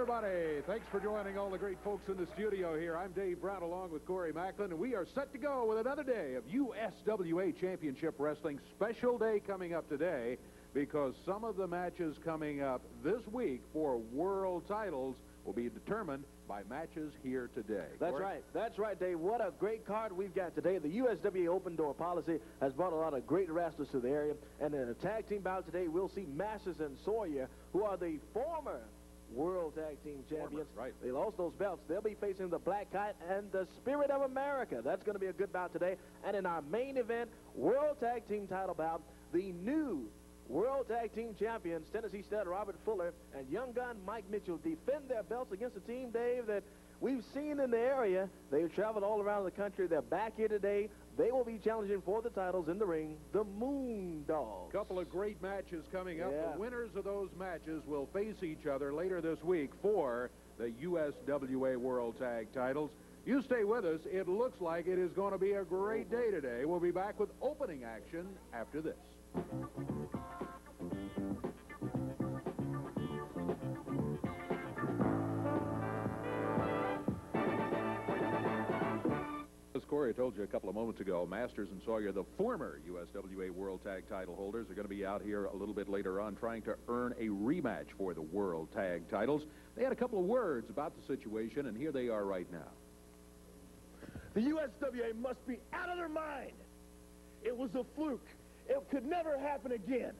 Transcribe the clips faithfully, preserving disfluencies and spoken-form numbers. everybody. Thanks for joining all the great folks in the studio here. I'm Dave Brown along with Corey Macklin, and we are set to go with another day of U S W A Championship Wrestling. Special day coming up today because some of the matches coming up this week for world titles will be determined by matches here today. That's Corey? Right. That's right, Dave. What a great card we've got today. The U S W A open door policy has brought a lot of great wrestlers to the area. And in a tag team bout today, we'll see Masters and Sawyer, who are the former world tag team champions. Former, right. They lost those belts. They'll be facing the Black Cat and the Spirit of America. That's going to be a good bout today. And in our main event, world tag team title bout, the new World Tag Team Champions, Tennessee Stud Robert Fuller and Young Gunn Mike Mitchell, defend their belts against a team, Dave, that we've seen in the area. They've traveled all around the country. They're back here today. They will be challenging for the titles in the ring, the Moondogs. Couple of great matches coming up. Yeah. The winners of those matches will face each other later this week for the U S W A World Tag titles. You stay with us. It looks like it is going to be a great day today. We'll be back with opening action after this. As Corey told you a couple of moments ago, Masters and Sawyer, the former U S W A World Tag Title holders, are going to be out here a little bit later on trying to earn a rematch for the World Tag Titles. They had a couple of words about the situation, and here they are right now. The U S W A must be out of their mind. It was a fluke. It could never happen again.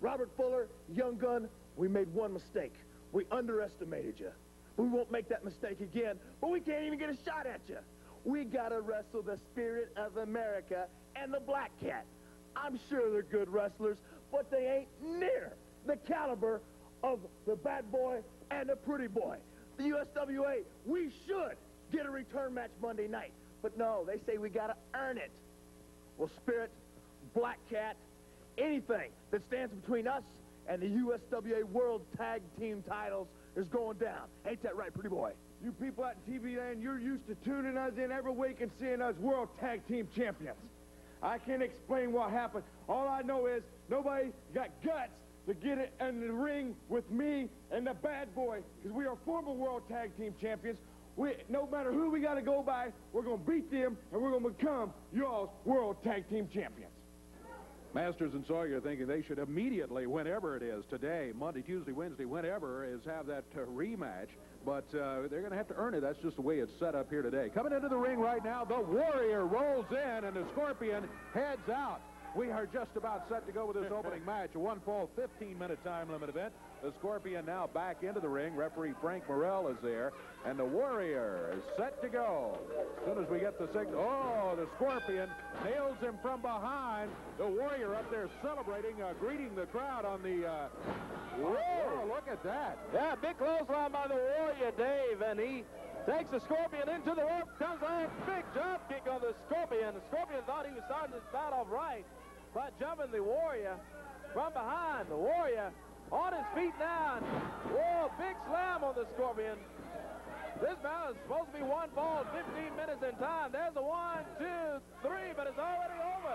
Robert Fuller, Young Gunn, we made one mistake. We underestimated you. We won't make that mistake again, but we can't even get a shot at you. We gotta wrestle the Spirit of America and the Black Cat. I'm sure they're good wrestlers, but they ain't near the caliber of the Bad Boy and the Pretty Boy. The U S W A, we should get a return match Monday night, but no, they say we gotta earn it. Well, Spirit, Black Cat, anything that stands between us and the U S W A World Tag Team titles is going down. Ain't that right, Pretty Boy? You people out in T V land, you're used to tuning us in every week and seeing us World Tag Team Champions. I can't explain what happened. All I know is nobody got guts to get it in the ring with me and the Bad Boy, because we are former World Tag Team Champions. We, no matter who we got to go by, we're going to beat them, and we're going to become y'all's World Tag Team Champions. Masters and Sawyer thinking they should immediately, whenever it is, today, Monday, Tuesday, Wednesday, whenever, is have that uh, rematch. But uh, they're going to have to earn it. That's just the way it's set up here today. Coming into the ring right now, the Warrior rolls in, and the Scorpion heads out. We are just about set to go with this opening match. A one-fall, fifteen-minute time limit event. The Scorpion now back into the ring. Referee Frank Morrell is there, and the Warrior is set to go. As soon as we get the signal, oh, the Scorpion nails him from behind. The Warrior up there celebrating, uh, greeting the crowd on the... Uh, whoa, look at that. Yeah, big clothesline by the Warrior, Dave, and he... takes the Scorpion into the rope, comes in, big jump kick on the Scorpion. The Scorpion thought he was starting his battle off right by jumping the Warrior from behind. The Warrior on his feet now. Whoa, big slam on the Scorpion. This battle is supposed to be one fall, fifteen minutes in time. There's a one, two, three, but it's already over.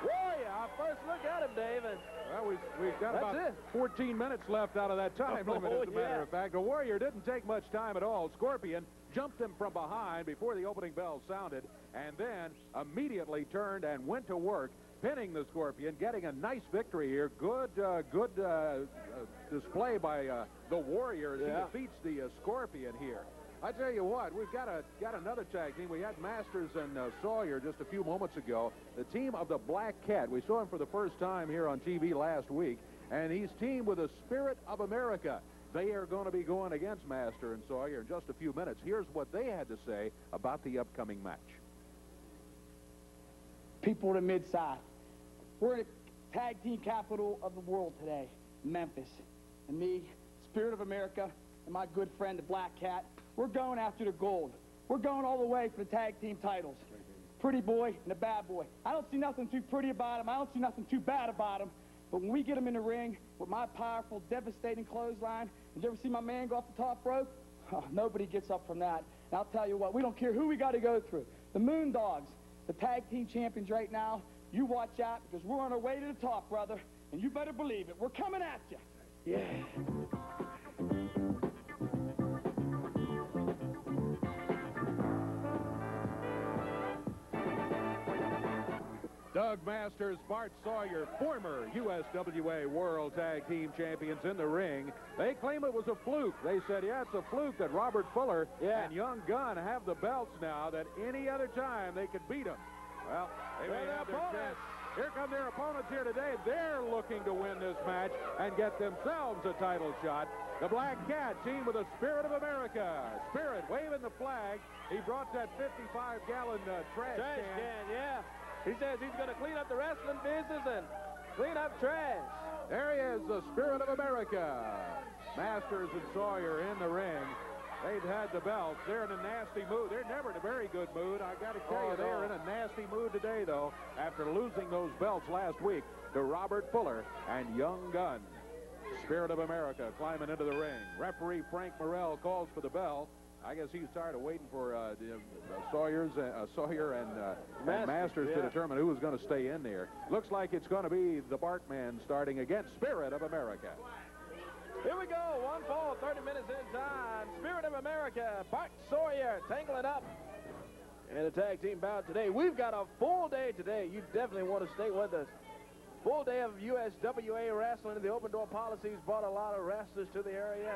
Warrior, our first look at him, David. Well, we've, we've got That's about it. fourteen minutes left out of that time limit, oh, as a matter yeah. of fact. The Warrior didn't take much time at all. Scorpion jumped him from behind before the opening bell sounded, and then immediately turned and went to work, pinning the Scorpion, getting a nice victory here. Good, uh, good uh, uh, display by uh, the Warrior as yeah. he defeats the uh, Scorpion here. I tell you what, we've got a got another tag team. We had Masters and uh, Sawyer just a few moments ago. The team of the Black Cat. We saw him for the first time here on T V last week, and he's teamed with the Spirit of America. They are going to be going against Master and Sawyer in just a few minutes. Here's what they had to say about the upcoming match. People to Mid-South, we're the tag team capital of the world today, Memphis, and me, Spirit of America, and my good friend the Black Cat. We're going after the gold. We're going all the way for the tag team titles. Pretty Boy and the Bad Boy. I don't see nothing too pretty about him. I don't see nothing too bad about him. But when we get him in the ring with my powerful, devastating clothesline, did you ever see my man go off the top rope? Oh, nobody gets up from that. And I'll tell you what, we don't care who we got to go through. The Moondogs, the tag team champions right now, you watch out because we're on our way to the top, brother. And you better believe it. We're coming at you. Yeah. Doug Masters, Bart Sawyer, former U S W A World Tag Team Champions in the ring. They claim it was a fluke. They said, yeah, it's a fluke that Robert Fuller yeah. and Young Gunn have the belts now, that any other time they could beat them. Well, they may have their chance. Here come their opponents here today. They're looking to win this match and get themselves a title shot. The Black Cat, team with the Spirit of America. Spirit waving the flag. He brought that fifty-five gallon uh, trash, trash can. can. Yeah. He says he's going to clean up the wrestling business and clean up trash. There he is, the Spirit of America. Masters and Sawyer in the ring. They've had the belts. They're in a nasty mood. They're never in a very good mood. I got to tell oh, you, they're no. in a nasty mood today, though, after losing those belts last week to Robert Fuller and Young Gunn. Spirit of America climbing into the ring. Referee Frank Morrell calls for the bell. I guess he's tired of waiting for uh, the, uh, Sawyer's, uh, Sawyer and, uh, Masters, and Masters yeah. to determine who is going to stay in there. Looks like it's going to be the Barkman starting against Spirit of America. Here we go, one fall, thirty minutes in time. Spirit of America, Bart Sawyer tangling up in a tag team bout today. We've got a full day today. You definitely want to stay with us. Full day of U S W A wrestling. The open door policies brought a lot of wrestlers to the area.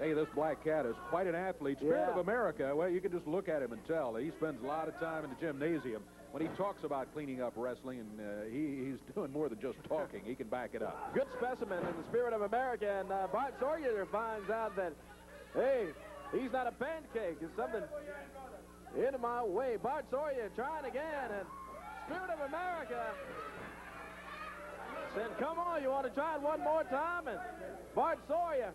Hey, this Black Cat is quite an athlete. Spirit yeah. of America, well, you can just look at him and tell. He spends a lot of time in the gymnasium. When he talks about cleaning up wrestling, and uh, he, he's doing more than just talking. He can back it up. Good specimen in the Spirit of America, and uh, Bart Sawyer finds out that, hey, he's not a pancake. It's something in my way. Bart Sawyer trying again, and Spirit of America said, come on, you want to try it one more time? And Bart Sawyer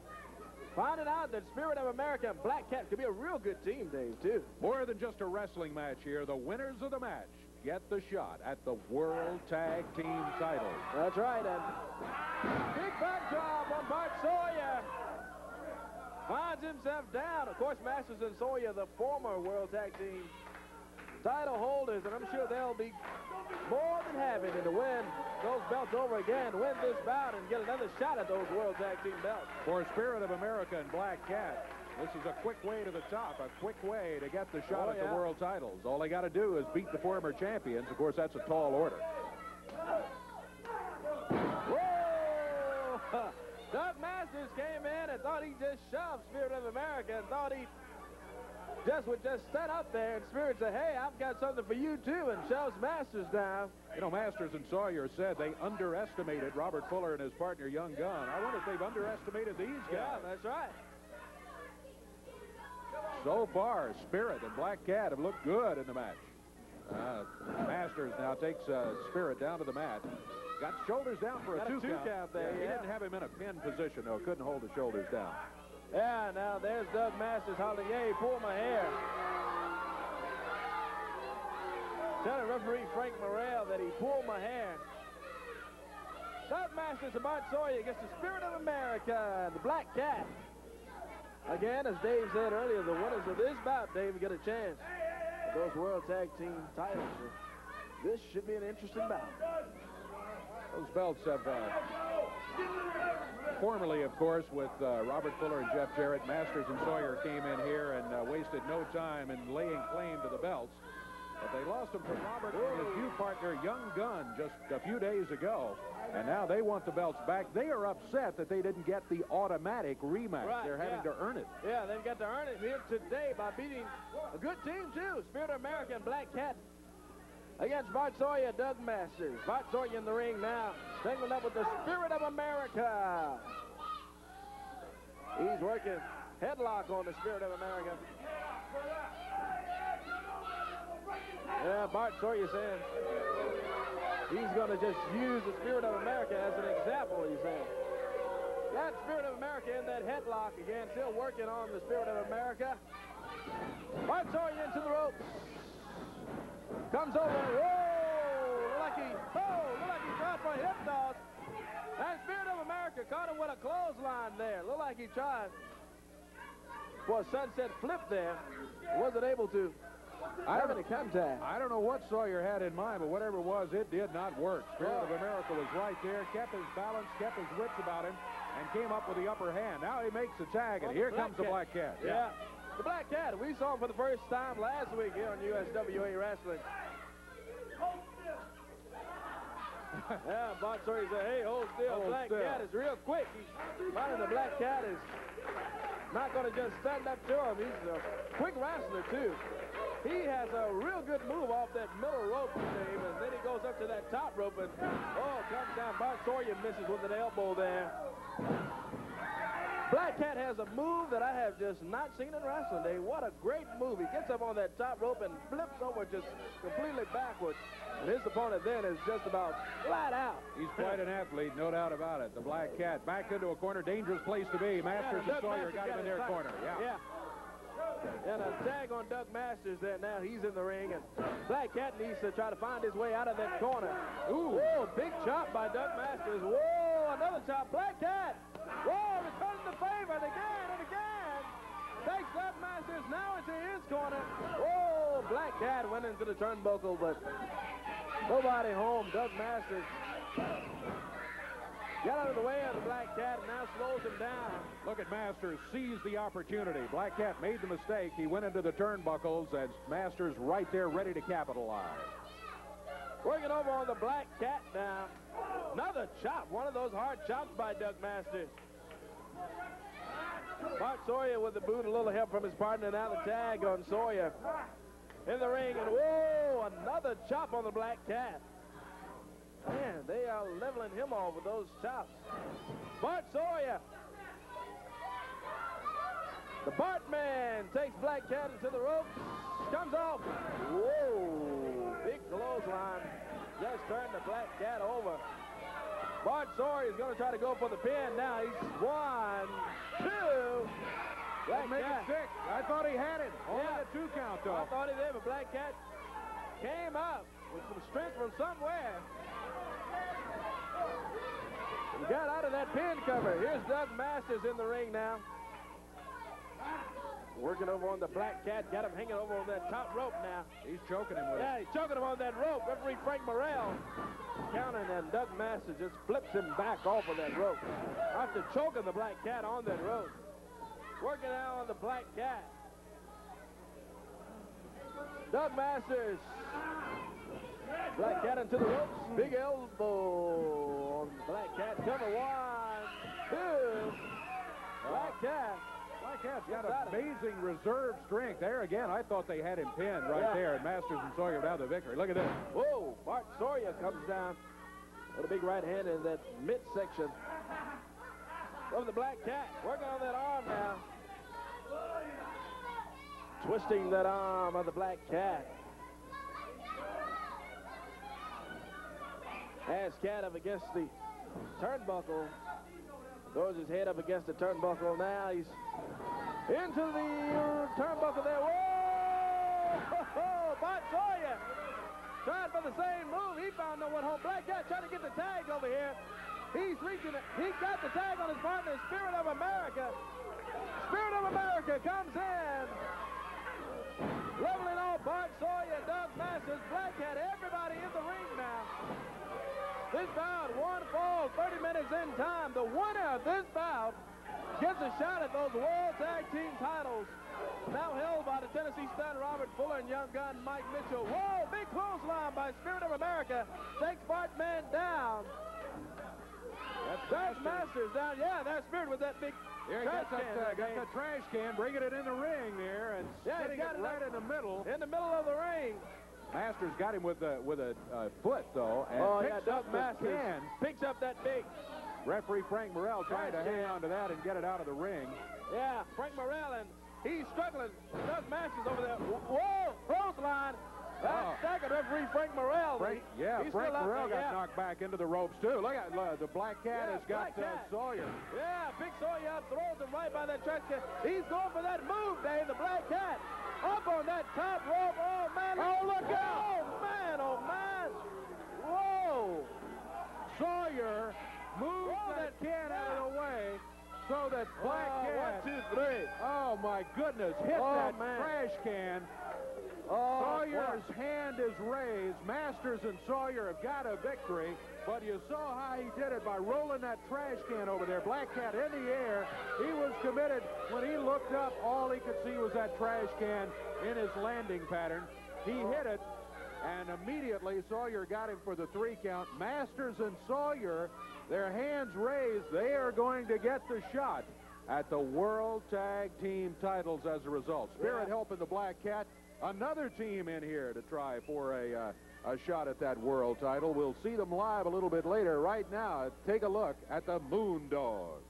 finding out that Spirit of America and Black Cat could be a real good team, Dave, too. More than just a wrestling match here, the winners of the match get the shot at the World Tag Team title. That's right, and big backdrop on Bart Sawyer. Finds himself down. Of course, Masters and Sawyer, the former World Tag Team title holders, and I'm sure they'll be more than happy to win those belts over again, win this bout, and get another shot at those World Tag Team belts. For Spirit of America and Black Cat, this is a quick way to the top, a quick way to get the shot oh, at yeah. the world titles. All they got to do is beat the former champions. Of course, that's a tall order. Whoa! Doug Masters came in and thought he just shoved Spirit of America and thought he just would just set up there, and Spirit said, hey, I've got something for you, too, and shoves Masters down. You know, Masters and Sawyer said they underestimated Robert Fuller and his partner, Young Gunn. I wonder if they've underestimated these guys. Yeah, that's right. So far, Spirit and Black Cat have looked good in the match. Uh, Masters now takes uh, Spirit down to the mat. Got shoulders down for a two, a two count. count there. Yeah, yeah. He didn't have him in a pin position, though. Couldn't hold his shoulders down. Yeah, now there's Doug Masters hollering, hey, pull my hair. Telling referee Frank Morrell that he pulled my hair. Doug Masters and Bart Sawyer against the Spirit of America and the Black Cat. Again, as Dave said earlier, the winners of this bout, Dave, get a chance at those World Tag Team titles. This should be an interesting bout. Those belts have uh, formerly, of course, with uh, Robert Fuller and Jeff Jarrett, Masters and Sawyer came in here and uh, wasted no time in laying claim to the belts. But they lost them from Robert and his new partner, Young Gunn, just a few days ago. And now they want the belts back. They are upset that they didn't get the automatic rematch. Right, They're having yeah. to earn it. Yeah, they've got to earn it here today by beating a good team, too. Spirit of America and Black Cat against Bart Sawyer, Doug Masters. Bart Sawyer in the ring now, tangled up with the Spirit of America. He's working headlock on the Spirit of America. Yeah, Bart Sawyer saying he's going to just use the Spirit of America as an example, he's saying. That Spirit of America in that headlock again, still working on the Spirit of America. Bart Sawyer into the ropes. Comes over, whoa, look like he, oh, look like he tried for a hip toss. That Spirit of America caught him with a clothesline there. Looked like he tried for a sunset flip there. Wasn't able to. I don't, I don't know what Sawyer had in mind, but whatever it was, it did not work. Spirit oh. of America was right there, kept his balance, kept his wits about him, and came up with the upper hand. Now he makes the tag, and oh, here comes the Black Cat. Yeah. yeah, the Black Cat. We saw him for the first time last week here on U S W A Wrestling. hold still. Yeah, Bart Sawyer said, hey, hold still. Hold black still. Cat is real quick. He's finding the Black Cat is not going to just stand up to him. He's a quick wrestler, too. He has a real good move off that middle rope, Dave, and then he goes up to that top rope, and, oh, comes down. Bart Sawyer misses with an elbow there. Black Cat has a move that I have just not seen in wrestling, Dave. What a great move. He gets up on that top rope and flips over just completely backwards. And his opponent then is just about flat out. He's quite an athlete, no doubt about it. The Black Cat back into a corner, dangerous place to be. Masters yeah, and Sawyer Masters got him in their corner. Yeah. yeah. And a tag on Doug Masters there. Now he's in the ring, and Black Cat needs to try to find his way out of that corner. Ooh, whoa, big chop by Doug Masters. Whoa, another chop. Black Cat, whoa, returns the favor, and again and again. Takes Doug Masters now into his corner. Whoa, Black Cat went into the turnbuckle, but nobody home. Doug Masters got out of the way of the Black Cat and now slows him down. Look at Masters seize the opportunity. Black Cat made the mistake. He went into the turnbuckles and Masters right there ready to capitalize. Working over on the Black Cat now. Another chop, one of those hard chops by Doug Masters. Bart Sawyer with the boot, a little help from his partner. Now the tag on Sawyer in the ring, and whoa, another chop on the Black Cat. Man, they are leveling him off with those chops. Bart Sawyer. The Bartman takes Black Cat into the ropes. Comes off. Whoa. Big clothesline. Just turned the Black Cat over. Bart Sawyer is going to try to go for the pin now. He's one, two. Black Cat. Make it six. I thought he had him. Only yeah. a two count, though. I thought he did, but Black Cat came up with some strength from somewhere. He got out of that pin cover. Here's Doug Masters in the ring now. Working over on the Black Cat. Got him hanging over on that top rope now. He's choking him with it. Yeah, he's choking him on that rope. Referee Frank Morrell counting, and Doug Masters just flips him back off of that rope. After choking the Black Cat on that rope. Working out on the Black Cat. Doug Masters. Black Cat into the ropes. Big elbow on Black Cat. Cover one, two. Black Cat. Black Cat's got amazing reserve strength. There again, I thought they had him pinned right yeah. there. And Masters and Sawyer now the victory. Look at this. Whoa, Bart Sawyer comes down with a big right hand in that midsection of the Black Cat. Working on that arm now. Twisting that arm of the Black Cat. Has Cat up against the turnbuckle. Throws his head up against the turnbuckle. Now he's into the turnbuckle there. Whoa! Bart Sawyer tried for the same move. He found no one home. Black Cat trying to get the tag over here. He's reaching it. He got the tag on his partner, Spirit of America. Spirit of America comes in. Leveling off Bart Sawyer, Doug Masters, Black Cat, everybody in the ring now. This bout, one fall, thirty minutes in time. The winner of this bout gets a shot at those World Tag Team titles now held by the Tennessee Stud, Robert Fuller, and Young Gunn, Mike Mitchell. Whoa, big clothesline by Spirit of America. Takes Bartman down. That's, that's Masters down. Yeah, that's Spirit with that big Here he trash gets can. That, uh, got that trash can, bringing it in the ring there, and yeah, setting got it, it right in the middle. In the middle of the ring. Masters got him with a with a uh, foot though, and oh, picks yeah, up Doug Masters can. Picks up that big. Referee Frank Morrell trying to hang on to that and get it out of the ring. Yeah, Frank Morrell, and he's struggling. Doug Masters over there. Whoa, clothesline. That oh. second referee Frank Morrell. Frank, yeah, he's Frank Morrell got yeah. knocked back into the ropes too. Look at uh, the Black Cat yeah, has got uh, Cat. Sawyer. Yeah, big Sawyer out, throws him right by that trash can. He's going for that move, Dave. The Black Cat up on that top rope. Oh man! Oh look out! Oh man! Oh man! Whoa! Sawyer moves Whoa, that, that can out of the way. So that Black oh, Cat. One, two, three. Oh my goodness! Hit oh, that man. trash can. Oh, Sawyer's what? hand is raised. Masters and Sawyer have got a victory, but you saw how he did it by rolling that trash can over there. Black Cat in the air. He was committed. When he looked up, all he could see was that trash can in his landing pattern. He hit it, and immediately Sawyer got him for the three count. Masters and Sawyer, their hands raised, they are going to get the shot at the World Tag Team titles as a result. Spirit yeah. helping the Black Cat, another team in here to try for a, uh, a shot at that world title. We'll see them live a little bit later. Right now, take a look at the Moondogs.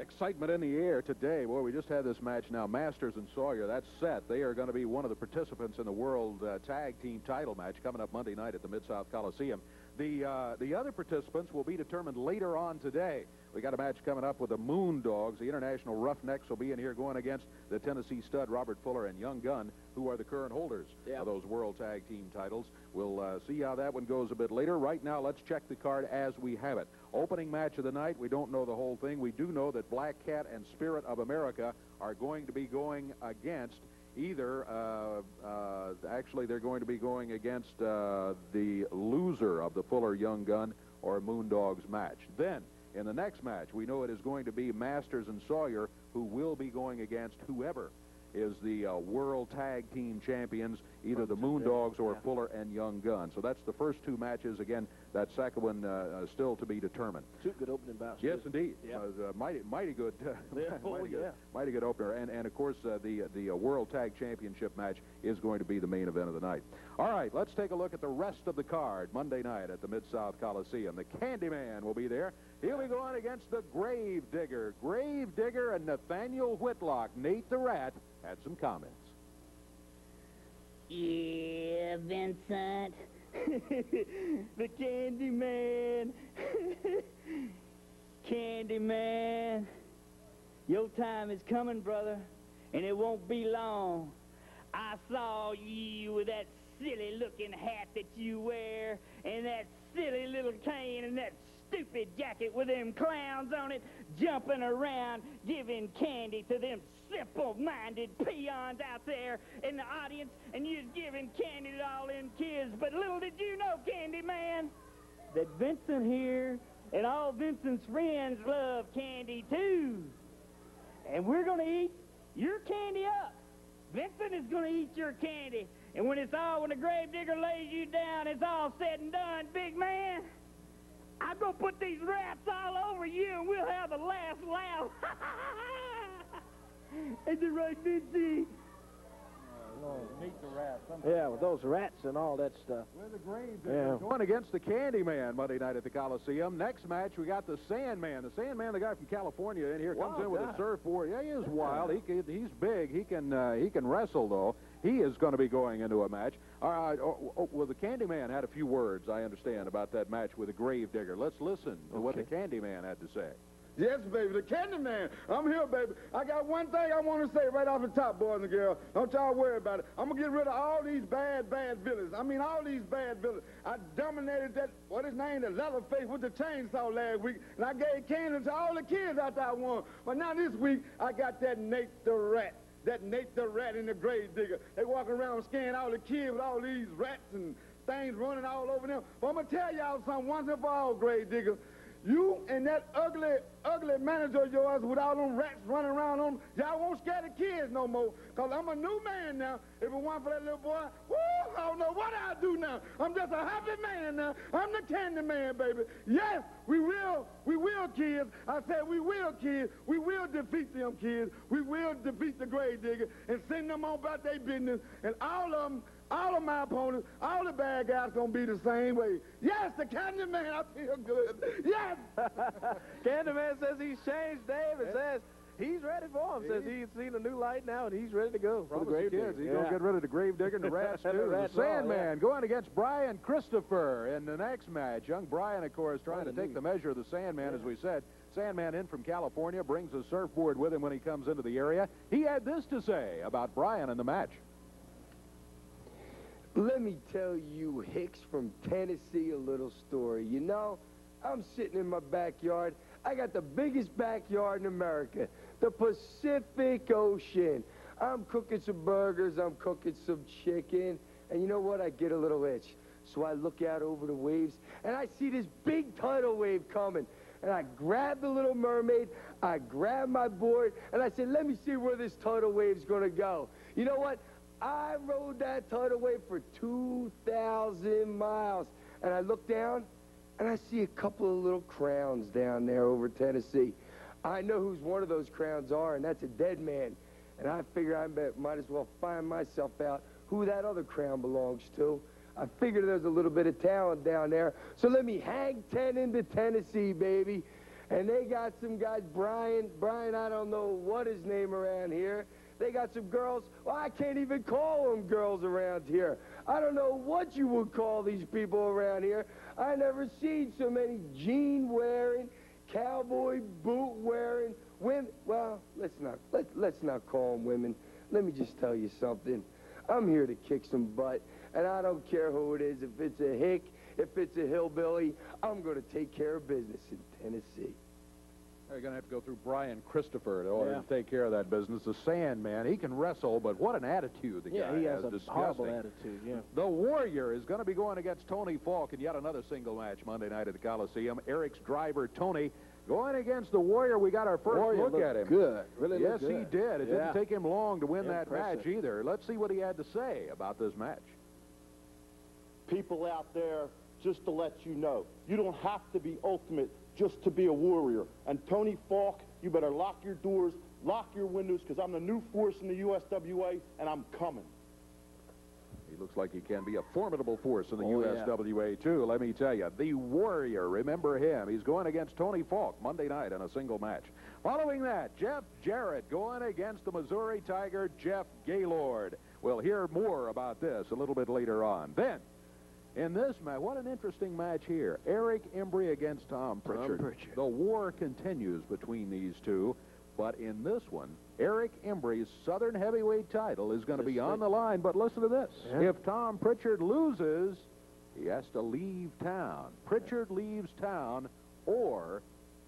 Excitement in the air today. Well, we just had this match now. Masters and Sawyer, that's set. They are going to be one of the participants in the World uh, Tag Team title match coming up Monday night at the Mid-South Coliseum. The, uh, the other participants will be determined later on today. We got a match coming up with the Moondogs. The International Roughnecks will be in here going against the Tennessee Stud, Robert Fuller, and Young Gunn, who are the current holders yeah. of those World Tag Team titles. We'll uh, see how that one goes a bit later. Right now, let's check the card as we have it. Opening match of the night, we don't know the whole thing. We do know that Black Cat and Spirit of America are going to be going against either, uh, uh, actually they're going to be going against uh, the loser of the Fuller Young Gunn or Moondogs match. Then, in the next match, we know it is going to be Masters and Sawyer who will be going against whoever is the uh, World Tag Team Champions, either the Moondogs or yeah. Fuller and Young Gunn. So that's the first two matches. Again, that second one uh, still to be determined. Two good opening bouts. Yes, indeed. Yeah. Uh, mighty, mighty good. Uh, yeah. mighty, good yeah. mighty good opener. And, and of course, uh, the, the uh, World Tag Championship match is going to be the main event of the night. All right, let's take a look at the rest of the card Monday night at the Mid-South Coliseum. The Candyman will be there. He'll be going against the Grave Digger. Grave Digger and Nathaniel Whitlock. Nate the Rat had some comments. Yeah, Vincent. The Candyman. Candyman. Your time is coming, brother, and it won't be long. I saw you with that silly-looking hat that you wear, and that silly little cane, and that stupid jacket with them clowns on it, jumping around, giving candy to them simple-minded peons out there in the audience, and you're giving candy to all them kids. But little did you know, Candyman, that Vincent here and all Vincent's friends love candy too. And we're going to eat your candy up. Vincent is going to eat your candy. And when it's all, when the Gravedigger lays you down, it's all said and done, big man. I'm going to put these rats all over you, and we'll have the last laugh. Is it right, Vincey? Uh, Lord, meet the rats. Sometimes yeah, with those rats and all that stuff. We're the Grave Digger. Yeah. Going against the Candyman Monday night at the Coliseum. Next match, we got the Sandman. The Sandman, the guy from California, in here comes wild in with guy. a surfboard. Yeah, he is wild. He can, he's big. He can uh, he can wrestle though. He is going to be going into a match. All right. Oh, oh, well, the Candyman had a few words, I understand, about that match with the Grave Digger. Let's listen to okay. what the Candyman had to say. Yes, baby, the Candyman. I'm here, baby. I got one thing I want to say right off the top, boys and girls. Don't y'all worry about it. I'm going to get rid of all these bad, bad villains. I mean, all these bad villains. I dominated that, what his name, the leather face with the chainsaw last week, and I gave candy to all the kids out there I won. But now this week, I got that Nate the Rat. That Nate the Rat and the Grave Digger. They walk around scaring all the kids with all these rats and things running all over them. But I'm going to tell y'all something once and for all, Grave Digger. You and that ugly, ugly manager of yours with all them rats running around on them, y'all won't scare the kids no more, because I'm a new man now. If it weren't for that little boy, woo, I don't know what I'll do now. I'm just a happy man now. I'm the Candyman, baby. Yes, we will, we will, kids. I said we will, kids. We will defeat them, kids. We will defeat the Grave Digger and send them on about their business. And all of them, all of my opponents, all the bad guys gonna be the same way. Yes, the Candyman, I feel good. Yes! Candyman says he's changed, Dave, and yeah. says he's ready for him. He says he's seen a new light now, and he's ready to go. For the Grave Digger. He's yeah. gonna get rid of the Grave Digger and the rats, too. The Sandman yeah. going against Brian Christopher in the next match. Young Brian, of course, trying oh, to neat. take the measure of the Sandman, yeah. as we said. Sandman in from California, brings a surfboard with him when he comes into the area. He had this to say about Brian in the match. Let me tell you, Hicks from Tennessee, a little story. You know, I'm sitting in my backyard. I got the biggest backyard in America, the Pacific Ocean. I'm cooking some burgers, I'm cooking some chicken, and you know what? I get a little itch. So I look out over the waves, and I see this big tidal wave coming. And I grab the Little Mermaid, I grab my board, and I said, let me see where this tidal wave's gonna go. You know what? I rode that tidal wave for two thousand miles, and I look down, and I see a couple of little crowns down there over Tennessee. I know who's one of those crowns are, and that's a dead man, and I figure I might as well find myself out who that other crown belongs to. I figure there's a little bit of talent down there, so let me hang ten into Tennessee, baby. And they got some guys, Brian, Brian, I don't know what his name around here. They got some girls. Well, I can't even call them girls around here. I don't know what you would call these people around here. I never seen so many jean-wearing, cowboy boot-wearing women. Well, let's not, let, let's not call them women. Let me just tell you something. I'm here to kick some butt, and I don't care who it is. If it's a hick, if it's a hillbilly, I'm going to take care of business in Tennessee. They're going to have to go through Brian Christopher in order yeah. to take care of that business. The Sandman, he can wrestle, but what an attitude the yeah, guy he has. has a horrible attitude, yeah. The Warrior is going to be going against Tony Falk in yet another single match Monday night at the Coliseum. Eric's driver, Tony, going against the Warrior. We got our first Warrior look at him. good. Really yes, good. he did. It yeah. didn't take him long to win Impressive. that match either. Let's see what he had to say about this match. People out there, just to let you know, you don't have to be ultimate just to be a warrior. And Tony Falk, you better lock your doors, lock your windows, because I'm the new force in the U S W A, and I'm coming. He looks like he can be a formidable force in the oh, U S W A, yeah. too, let me tell you. The Warrior, remember him. He's going against Tony Falk Monday night in a single match. Following that, Jeff Jarrett going against the Missouri Tiger, Jeff Gaylord. We'll hear more about this a little bit later on. Then, in this match, what an interesting match here. Eric Embry against Tom Pritchard. Tom Pritchard. The war continues between these two, but in this one, Eric Embry's Southern Heavyweight title is going to be on the line, but listen to this. Yeah. If Tom Pritchard loses, he has to leave town. Pritchard leaves town, or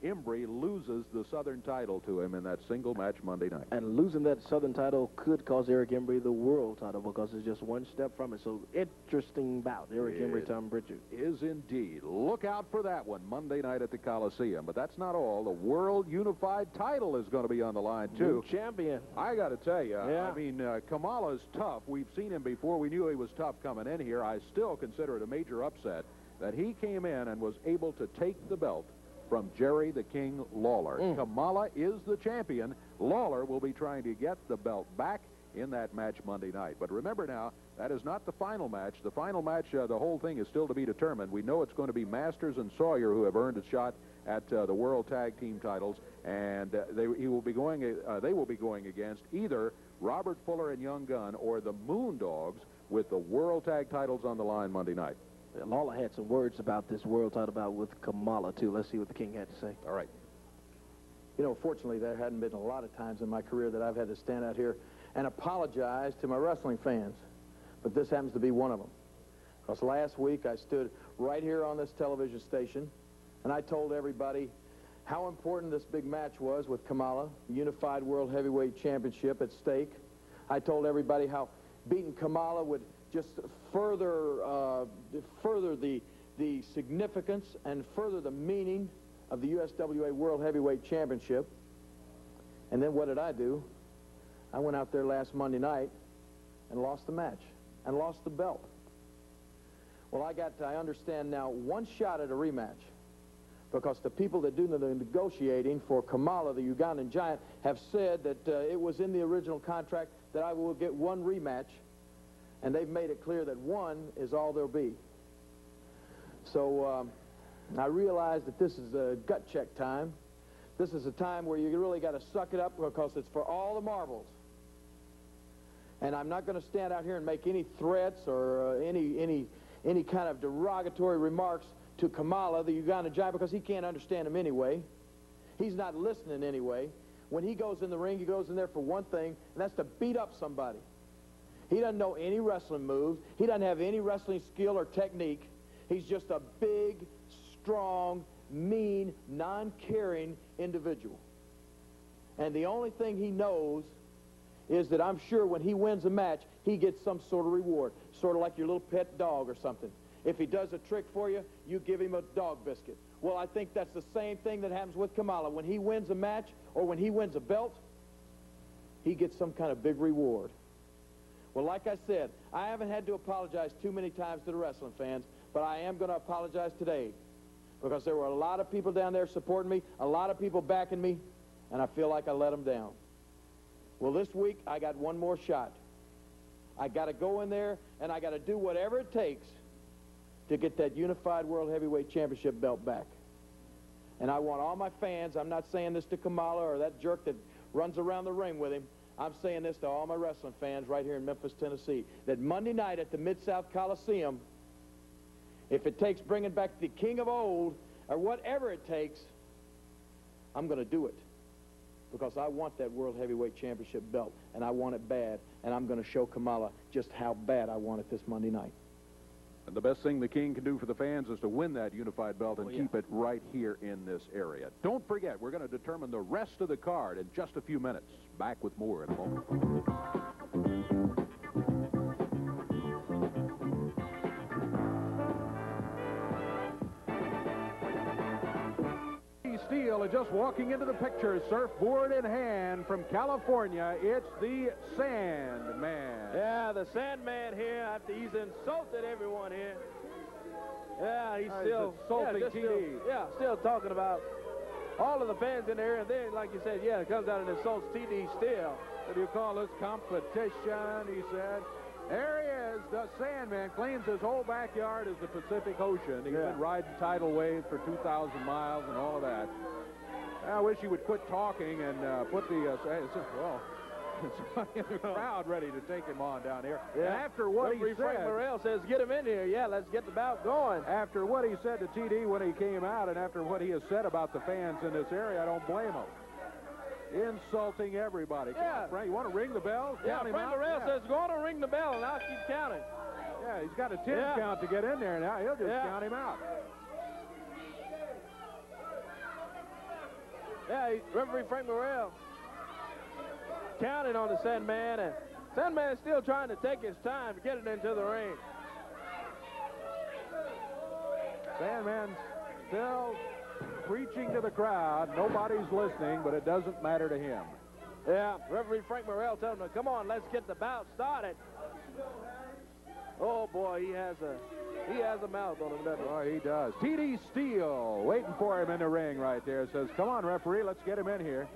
Embry loses the Southern title to him in that single match Monday night. And losing that Southern title could cause Eric Embry the world title, because it's just one step from it. So interesting bout, Eric it Embry, Tom Pritchard. Is indeed. Look out for that one Monday night at the Coliseum. But that's not all. The World Unified title is going to be on the line, too. New champion. I got to tell you, yeah. I mean, uh, Kamala's tough. We've seen him before. We knew he was tough coming in here. I still consider it a major upset that he came in and was able to take the belt from Jerry the King Lawler. Mm. Kamala is the champion. Lawler will be trying to get the belt back in that match Monday night. But remember now, that is not the final match. The final match, uh, the whole thing is still to be determined. We know it's going to be Masters and Sawyer who have earned a shot at uh, the World Tag Team titles, and uh, they he will be going. Uh, they will be going against either Robert Fuller and Young Gunn or the Moondogs with the World Tag titles on the line Monday night. Lawler had some words about this world title bout with Kamala, too. Let's see what the King had to say. All right. You know, fortunately, there hadn't been a lot of times in my career that I've had to stand out here and apologize to my wrestling fans. But this happens to be one of them. Because last week, I stood right here on this television station, and I told everybody how important this big match was with Kamala, the Unified World Heavyweight Championship at stake. I told everybody how beating Kamala would just further, uh, further the, the significance and further the meaning of the U S W A World Heavyweight Championship. And then what did I do? I went out there last Monday night and lost the match and lost the belt. Well, I got, to, I understand now, one shot at a rematch, because the people that do the negotiating for Kamala, the Ugandan giant, have said that uh, it was in the original contract that I will get one rematch, and they've made it clear that one is all there'll be. So um, I realize that this is a gut check time. This is a time where you really got to suck it up, because it's for all the marbles. And I'm not going to stand out here and make any threats or uh, any, any, any kind of derogatory remarks to Kamala, the Ugandan giant, because he can't understand him anyway. He's not listening anyway. When he goes in the ring, he goes in there for one thing, and that's to beat up somebody. He doesn't know any wrestling moves. He doesn't have any wrestling skill or technique. He's just a big, strong, mean, non-caring individual. And the only thing he knows is that I'm sure when he wins a match, he gets some sort of reward, sort of like your little pet dog or something. If he does a trick for you, you give him a dog biscuit. Well, I think that's the same thing that happens with Kamala. When he wins a match or when he wins a belt, he gets some kind of big reward. Well, like I said, I haven't had to apologize too many times to the wrestling fans, but I am going to apologize today, because there were a lot of people down there supporting me, a lot of people backing me, and I feel like I let them down. Well, this week, I got one more shot. I got to go in there, and I got to do whatever it takes to get that unified World Heavyweight Championship belt back. And I want all my fans, I'm not saying this to Kamala or that jerk that runs around the ring with him, I'm saying this to all my wrestling fans right here in Memphis, Tennessee, that Monday night at the Mid-South Coliseum, if it takes bringing back the king of old or whatever it takes, I'm going to do it, because I want that World Heavyweight Championship belt, and I want it bad, and I'm going to show Kamala just how bad I want it this Monday night. And the best thing the king can do for the fans is to win that unified belt and oh, yeah. keep it right here in this area. Don't forget, we're going to determine the rest of the card in just a few minutes. Back with more in a moment. T D Steele is just walking into the picture, surfboard in hand from California. It's the Sandman. Yeah, the Sandman here. After he's insulted everyone here. Yeah, he's uh, still insulting yeah, T D. Still, yeah, still talking about all of the fans in the area, and then, like you said, yeah, it comes out and insults T D Steele. What do you call this competition, he said. There he is, the Sandman, claims his whole backyard is the Pacific Ocean. He's yeah. been riding tidal waves for two thousand miles and all of that. I wish he would quit talking and uh, put the, uh, well, in the crowd ready to take him on down here. Yeah. And after what Referee he said, Frank Morrell says, "Get him in here. Yeah, let's get the bout going." After what he said to T D when he came out, and after what he has said about the fans in this area, I don't blame him. Insulting everybody. Yeah, on, Frank, you want to ring the bell? Yeah, Frank Morrell yeah. says, "Go on and ring the bell, and I'll keep counting." Yeah, he's got a ten yeah. count to get in there now. He'll just yeah. count him out. Yeah, referee Frank Morrell counting on the Sandman, and Sandman's still trying to take his time to get it into the ring. Sandman's still preaching to the crowd. Nobody's listening, but it doesn't matter to him. Yeah, referee Frank Morrell tells him, "Come on, let's get the bout started." Oh boy, he has a he has a mouth on him, doesn't he? Oh, he does. T D Steele waiting for him in the ring right there. Says, "Come on, referee, let's get him in here."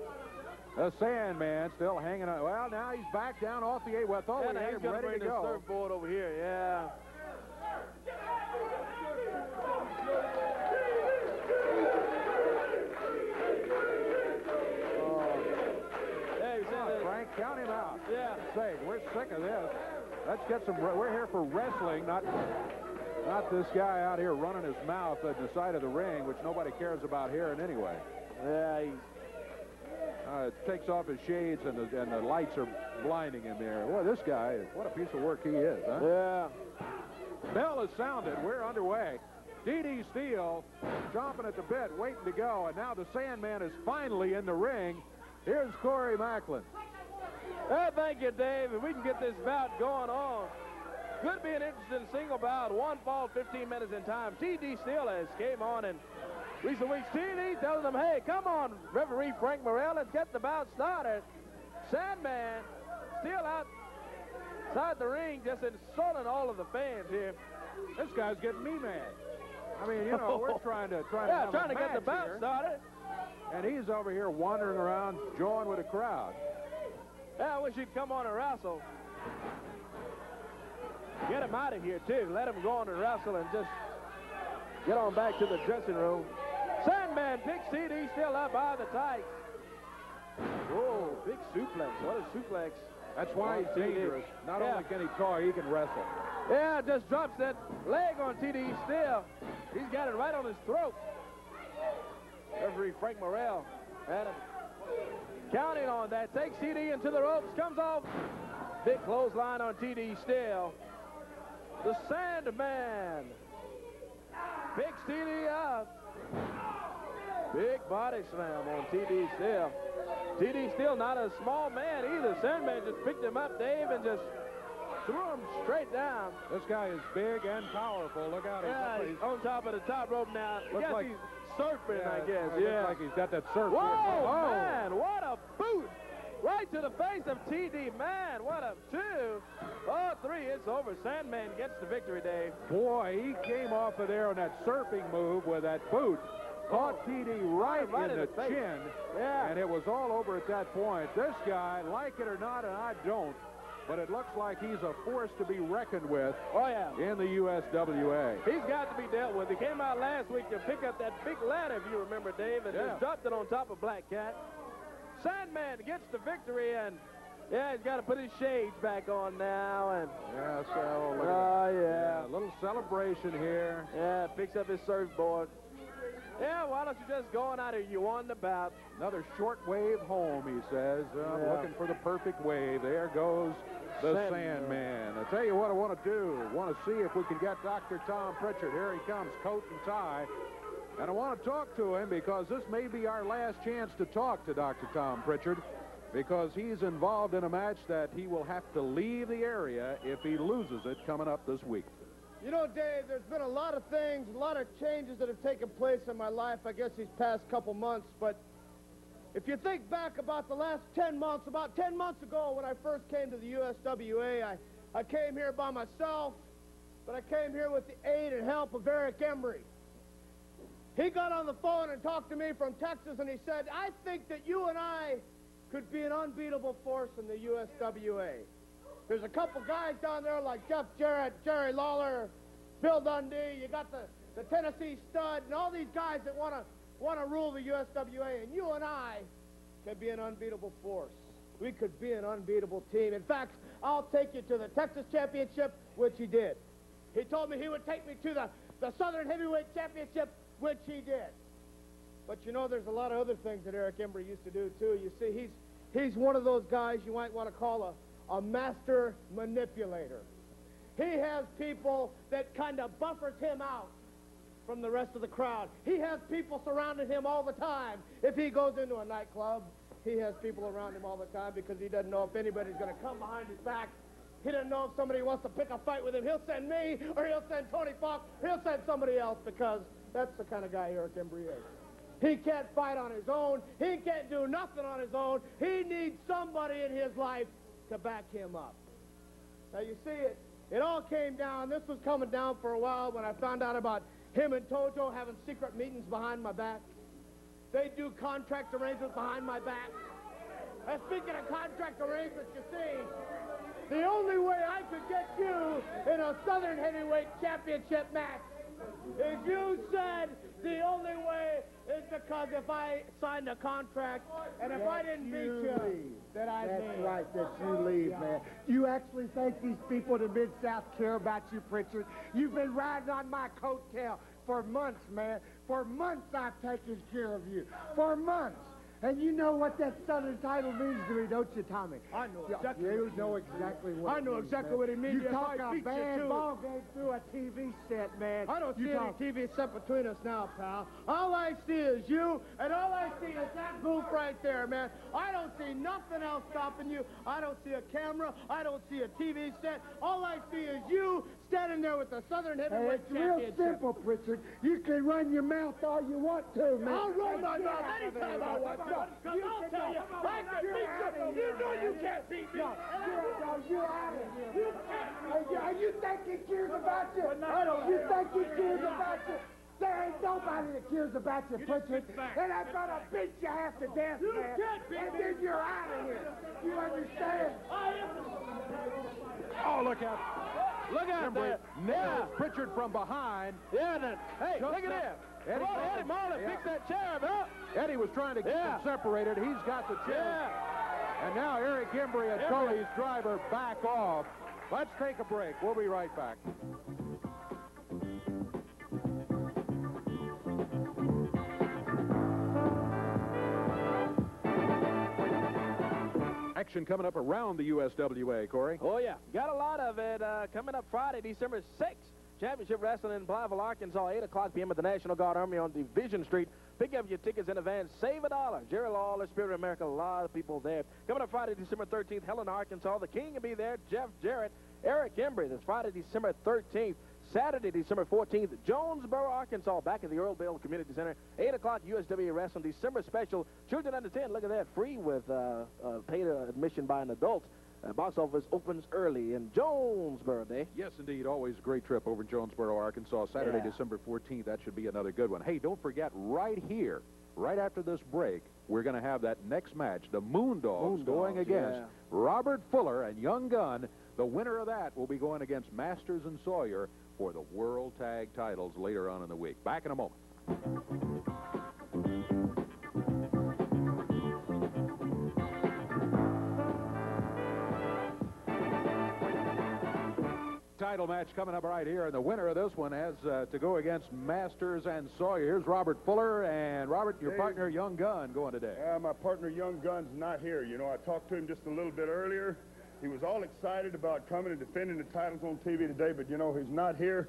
The Sandman still hanging on. Well, now he's back down off the eight. Well, thought yeah, we had him ready bring to go. Surfboard over here, yeah. Oh. Hey, on, Frank, count him out. Yeah. Say, we're sick of this. Let's get some. We're here for wrestling, not not this guy out here running his mouth at the side of the ring, which nobody cares about hearing anyway. Yeah. He's Uh, takes off his shades, and the, and the lights are blinding him there. Well, this guy, what a piece of work he is, huh? Yeah. Bell has sounded. We're underway. T D Steele chomping at the bit, waiting to go, and now the Sandman is finally in the ring. Here's Corey Macklin. Hey, thank you, Dave. If we can get this bout going on, could be an interesting single bout. One fall, fifteen minutes in time. T D Steele has came on and Reason Weeks T D tells them, hey, come on, referee Frank Morrell, let's get the bout started. Sandman still outside the ring, just insulting all of the fans here. This guy's getting me mad. I mean, you know, we're trying to try yeah, to, trying to get the bout here. started. And he's over here wandering around, joining with the crowd. Yeah, I wish he'd come on and wrestle. Get him out of here, too. Let him go on and wrestle and just get on back to the dressing room. Sandman picks T D still up by the tights. Whoa, big suplex. What a suplex. That's why he's dangerous. Not yeah. only can he car, he can wrestle. Yeah, just drops that leg on T D Steele. He's got it right on his throat. Referee Frank Morrell had him counting on that. Takes T D into the ropes, comes off. Big clothesline on T D Steele. The Sandman picks T D up. Big body slam on T D Steele. T D Steele not a small man either. Sandman just picked him up, Dave, and just threw him straight down. This guy is big and powerful. Look out. Yeah, he's on top of the top rope now. Looks like he's surfing, yeah, I guess. It yeah. looks like he's got that surf. Whoa, oh, man, what a boot. Right to the face of T D. Man, what a two. Oh, three, it's over. Sandman gets the victory, Dave. Boy, he came off of there on that surfing move with that boot. Caught oh. T D right, right in, in the, the chin. Yeah. And it was all over at that point. This guy, like it or not, and I don't, but it looks like he's a force to be reckoned with oh, yeah. in the U S W A. He's got to be dealt with. He came out last week to pick up that big ladder, if you remember, Dave, and yeah. just dropped it on top of Black Cat. Sandman gets the victory, and, yeah, he's got to put his shades back on now. And yeah, so oh, yeah. yeah. a little celebration here. Yeah, picks up his surfboard. Yeah, why don't you just go on out here? You won the bout. Another short wave home, he says. I'm yeah. looking for the perfect wave. There goes the Sandman. Sandman. I tell you what I want to do. I want to see if we can get Doctor Tom Pritchard. Here he comes, coat and tie. And I want to talk to him because this may be our last chance to talk to Doctor Tom Pritchard because he's involved in a match that he will have to leave the area if he loses it coming up this week. You know, Dave, there's been a lot of things, a lot of changes that have taken place in my life, I guess, these past couple months, but if you think back about the last ten months, about ten months ago when I first came to the U S W A, I, I came here by myself, but I came here with the aid and help of Eric Embry. He got on the phone and talked to me from Texas, and he said, I think that you and I could be an unbeatable force in the U S W A. There's a couple guys down there like Jeff Jarrett, Jerry Lawler, Bill Dundee. You got the, the Tennessee Stud and all these guys that want to want to rule the U S W A. And you and I could be an unbeatable force. We could be an unbeatable team. In fact, I'll take you to the Texas Championship, which he did. He told me he would take me to the, the Southern Heavyweight Championship, which he did. But you know, there's a lot of other things that Eric Embry used to do, too. You see, he's, he's one of those guys you might want to call a a master manipulator. He has people that kind of buffers him out from the rest of the crowd. He has people surrounding him all the time. If he goes into a nightclub, he has people around him all the time because he doesn't know if anybody's going to come behind his back. He doesn't know if somebody wants to pick a fight with him. He'll send me, or he'll send Tony Falk, or he'll send somebody else, because that's the kind of guy Eric Embry is. He can't fight on his own. He can't do nothing on his own. He needs somebody in his life to back him up. Now you see it, it all came down, this was coming down for a while when I found out about him and Toto having secret meetings behind my back. They do contract arrangements behind my back. And speaking of contract arrangements, you see, the only way I could get you in a Southern Heavyweight Championship match is you said the only way is because if I signed a contract and if that I didn't beat you, leave. that I That's leave. right, that you leave, yeah. man. You actually think these people in Mid-South care about you, Pritchard? You've been riding on my coattail for months, man. For months I've taken care of you. For months. And you know what that Southern title means to me, don't you, Tommy? I know exactly yeah, you know exactly what I know exactly what it means. You talk a bad ball game through a T V set, man. I don't see any T V set between us now, pal. All I see is you, and all I see is that booth right there, man. I don't see nothing else stopping you. I don't see a camera. I don't see a T V set. All I see is you standing there with the Southern Heavyweight Championship. It's real simple, Pritchard. You can run your mouth all you want to, man. I'll run my mouth anytime I want. No, you I'll tell you, I can beat you. You know you can't beat me. No, you're out of here. You can't. You think he cares about you? I don't. You think he cares about you? There ain't nobody that cares about you, Pritchard. And I'm gonna beat you half to death, man. And then you're out of here. You understand? Oh, look out! Look out there! Now Pritchard from behind. Yeah, then. Hey, look at that. Eddie, come on, Eddie Marlin, yeah. Pick that cherub up. Eddie was trying to get yeah. him separated. He's got the chair. Yeah. And now Eric Embry, a Tully's driver, back off. Let's take a break. We'll be right back. Action coming up around the U S W A, Corey. Oh, yeah. Got a lot of it uh, coming up Friday, December sixth. Championship Wrestling in Blytheville, Arkansas, eight o'clock p m at the National Guard Armory on Division Street. Pick up your tickets in advance. Save a dollar. Jerry Lawler, Spirit of America, a lot of people there. Coming up Friday, December thirteenth, Helena, Arkansas. The King will be there. Jeff Jarrett, Eric Embry. That's Friday, December thirteenth. Saturday, December fourteenth, Jonesboro, Arkansas, back at the Earl Bell Community Center. eight o'clock, U S W A Wrestling, December special. Children under ten, look at that, free with uh, uh, paid admission by an adult. Uh, box office opens early in Jonesboro Day. Yes, indeed. Always a great trip over Jonesboro, Arkansas. Saturday, yeah. December fourteenth. That should be another good one. Hey, don't forget, right here, right after this break, we're going to have that next match, the Moondogs, Moondogs going against yeah. Robert Fuller and Young Gunn. The winner of that will be going against Masters and Sawyer for the World Tag titles later on in the week. Back in a moment. Title match coming up right here, and the winner of this one has uh, to go against Masters and Sawyer. Here's Robert Fuller, and Robert, your hey. partner Young Gunn going today. Yeah, my partner Young Gunn's not here. You know, I talked to him just a little bit earlier. He was all excited about coming and defending the titles on T V today, but you know, he's not here.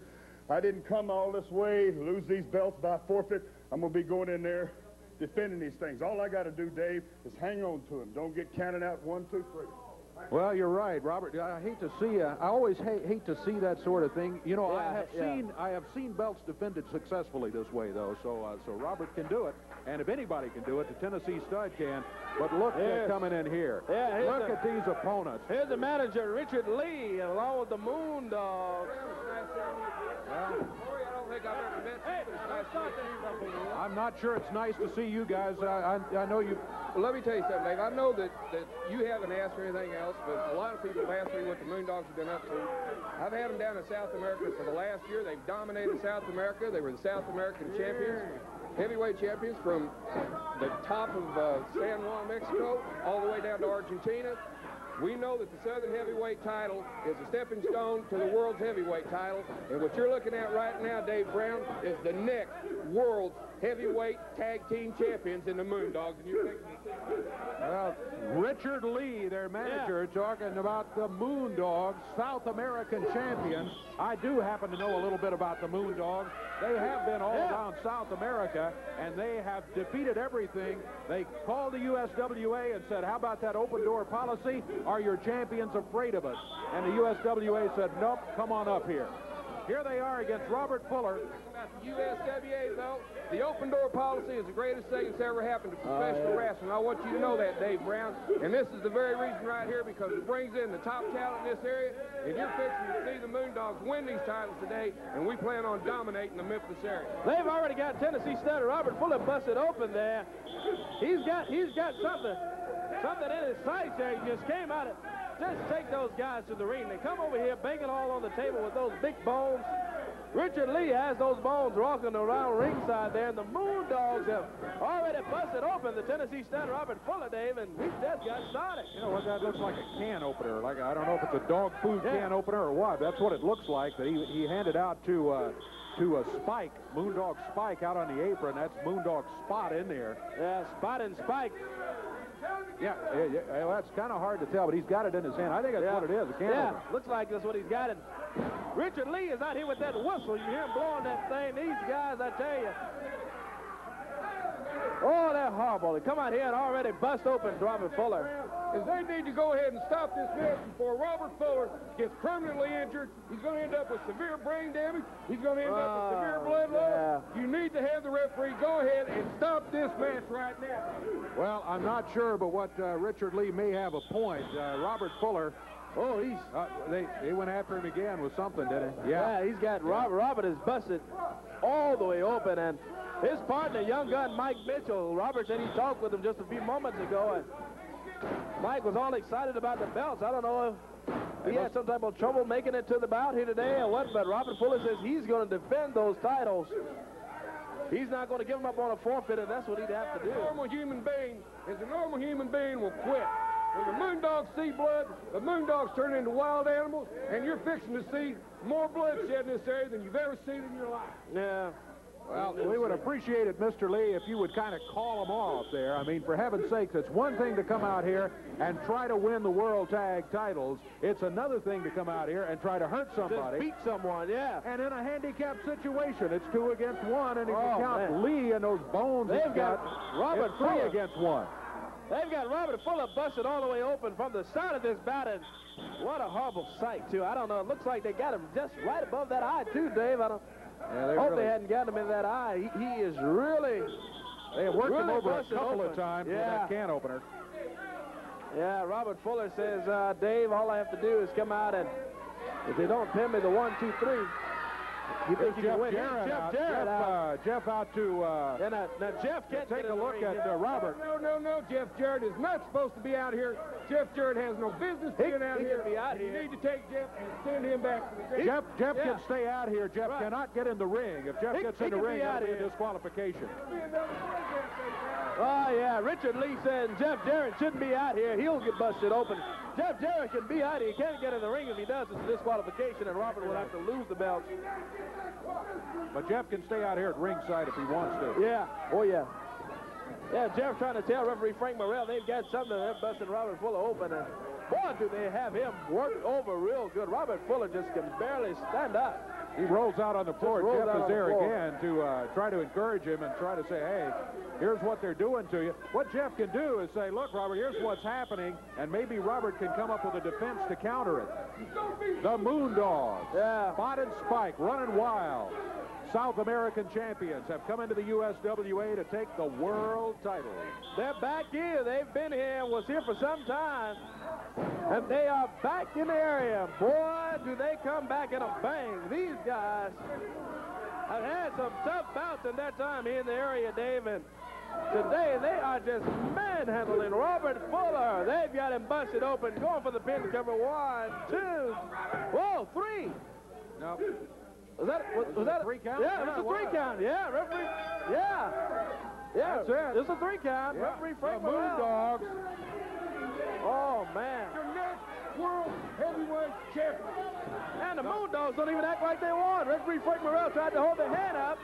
I didn't come all this way, lose these belts by forfeit. I'm gonna be going in there defending these things. All I gotta do, Dave, is hang on to him. Don't get counted out one, two, three. Well, you're right, Robert. I hate to see. Uh, I always hate, hate to see that sort of thing. You know, yeah, I have yeah. seen. I have seen belts defended successfully this way, though. So, uh, so Robert can do it. And if anybody can do it, the Tennessee Stud can. But look, they're coming in here. Yeah, look the, at these opponents. Here's the manager, Richard Lee, along with the Moondogs. Well, I'm not sure it's nice to see you guys. I, I, I know you. Well, let me tell you something, Dave. I know that, that you haven't asked for anything else, but a lot of people have asked me what the Moondogs have been up to. I've had them down in South America for the last year. They've dominated South America. They were the South American champions, heavyweight champions from the top of uh, San Juan, Mexico, all the way down to Argentina. We know that the Southern Heavyweight title is a stepping stone to the world's heavyweight title. And what you're looking at right now, Dave Brown, is the next world heavyweight tag team champions in the Moondogs. And you think... Well, Richard Lee, their manager, yeah. talking about the Moondogs, South American champions. I do happen to know a little bit about the Moondogs. They have been all yeah. around South America, and they have defeated everything. They called the U S W A and said, how about that open door policy? Are your champions afraid of us? And the U S W A said, nope, come on up here. Here they are against Robert Fuller. About the U S W A belt, the open door policy is the greatest thing that's ever happened to professional uh, wrestling. I want you to know that, Dave Brown. And this is the very reason right here, because it brings in the top talent in this area. And you're fixing to see the Moondogs win these titles today, and we plan on dominating the Memphis area. They've already got Tennessee Stud. Robert Fuller busted open there. He's got, he's got something. Something in his sights there. He just came out of, just take those guys to the ring. They come over here banging all on the table with those big bones. Richard Lee has those bones rocking around ringside there, and the Moondogs have already busted open the Tennessee stud Robert Fuller, Dave, and we just got started. You know what, that looks like a can opener. Like, I don't know if it's a dog food yeah. can opener or what, but that's what it looks like that he, he handed out to uh, to a Spike, Moondog Spike, out on the apron. That's Moondog Spot in there. Yeah, Spot and Spike. Yeah, yeah, yeah. Well, that's kind of hard to tell, but he's got it in his hand. I think that's yeah. what it is, a can yeah. opener. Yeah, looks like that's what he's got it. Richard Lee is out here with that whistle. You hear him blowing that thing. These guys, I tell you. Oh, they're horrible. They come out here and already bust open Robert Fuller. Is they need to go ahead and stop this match before Robert Fuller gets permanently injured. He's going to end up with severe brain damage. He's going to end oh, up with severe blood loss. Yeah. You need to have the referee go ahead and stop this match right now. Well, I'm not sure, but what uh, Richard Lee may have a point. Uh, Robert Fuller. Oh, he's... Uh, they, they went after him again with something, didn't he? Yeah, yeah he's got... Yeah. Robert, Robert is busted all the way open, and his partner, Young Gunn, Mike Mitchell. Robert said he talked with him just a few moments ago, and Mike was all excited about the belts. I don't know if he had some type of trouble making it to the bout here today or what, but Robert Fuller says he's going to defend those titles. He's not going to give them up on a forfeit, and that's what he'd have to do. A normal human being is a normal human being will quit. When the Moondogs see blood, the Moondogs turn into wild animals, and you're fixing to see more bloodshed in this area than you've ever seen in your life. Yeah. Well, we would appreciate it, Mister Lee, if you would kind of call them off there. I mean, for heaven's sakes, it's one thing to come out here and try to win the World Tag Titles. It's another thing to come out here and try to hurt somebody. Just beat someone, yeah. And in a handicapped situation, it's two against one, and if oh, you count man. Lee and those bones, they've got, got Robert Fuller against one. They've got Robert Fuller busted all the way open from the side of this bat, and what a horrible sight, too. I don't know. It looks like they got him just right above that eye, too, Dave. I don't... Yeah, they hope really, they hadn't got him in that eye. He, he is really... They have worked really him over a couple open. of times yeah. with that can opener. Yeah, Robert Fuller says, uh, Dave, all I have to do is come out, and if they don't pin me the one, two, three, you think you can win? Jarrett Jeff out, Jarrett out. Jeff, uh, Jeff out to... Uh, yeah, now, now, Jeff can't take a look at uh, Robert. No, no, no, Jeff Jarrett is not supposed to be out here. Jeff Jarrett has no business he, being out he here. Be out you here. need to take Jeff and send him back to the ring. Jeff, Jeff yeah. can stay out here. Jeff right. cannot get in the ring. If Jeff he, gets he in the ring, that'll be a disqualification. Oh, yeah, Richard Lee said Jeff Jarrett shouldn't be out here. He'll get busted open. Jeff Jarrett can be out here. He can't get in the ring. If he does, it's a disqualification, and Robert will have to lose the belt. But Jeff can stay out here at ringside if he wants to. Yeah. Oh, yeah. Yeah, Jeff trying to tell referee Frank Morrell they've got something. They're busting Robert Fuller open. And boy, do they have him worked over real good. Robert Fuller just can barely stand up. He rolls out on the floor. Jeff is there again to uh, try to encourage him and try to say, hey, here's what they're doing to you. What Jeff can do is say, look, Robert, here's what's happening, and maybe Robert can come up with a defense to counter it. The Moondogs, yeah. Spot and Spike, running wild. South American champions have come into the U S W A to take the world title. They're back here. They've been here and was here for some time. And they are back in the area. Boy, do they come back in a bang. These guys have had some tough bouts in their time here in the area, Dave. And today they are just manhandling Robert Fuller. They've got him busted open. Going for the pin cover. One, two, whoa, three. Nope. Was that, was, was that a three count? Yeah, it's a three count. Yeah, referee. Yeah. Yeah, that's it. It's a three count. Yeah. Referee Frank Morrell. Moondogs. Oh, man. Your next world heavyweight champion. And the Moondogs don't even act like they won. Referee Frank Morrell tried to hold their hand up.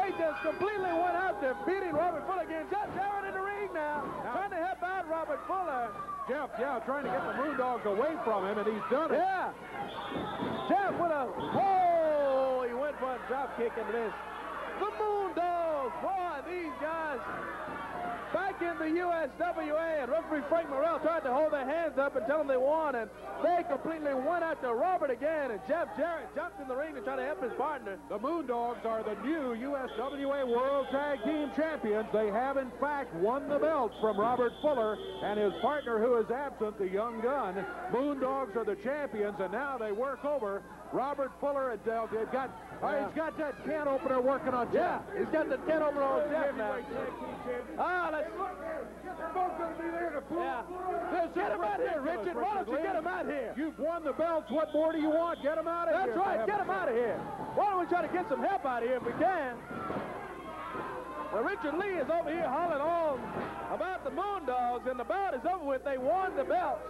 They just completely went out there beating Robert Fuller again. Jeff Jarrett in the ring now. now. Trying to help out Robert Fuller. Jeff, yeah, trying to get the Moondogs away from him, and he's done it. Yeah. Jeff with a whoa. One drop kick in this. The Moondogs, boy, these guys back in the U S W A, and referee Frank Morrell tried to hold their hands up and tell them they won, and they completely went after Robert again, and Jeff Jarrett jumped in the ring to try to help his partner. The Moondogs are the new U S W A World Tag Team Champions. They have, in fact, won the belts from Robert Fuller and his partner who is absent, the Young Gun. Moondogs are the champions, and now they work over Robert Fuller. And uh, they've got, uh, yeah. he's got that can opener working on Jeff. Yeah, he's got the can ten overall deathmatch. Ah, let's get them both going to be there to pull. Yeah. Get them out here, Richard. Why don't you get them out here? You've won the belts. What more do you want? Get them out of here. That's right. Get them out of here. Why don't we try to get some help out of here if we can? Well, Richard Lee is over here hollering on about the Moondogs, and the bout is over with. They won the belts.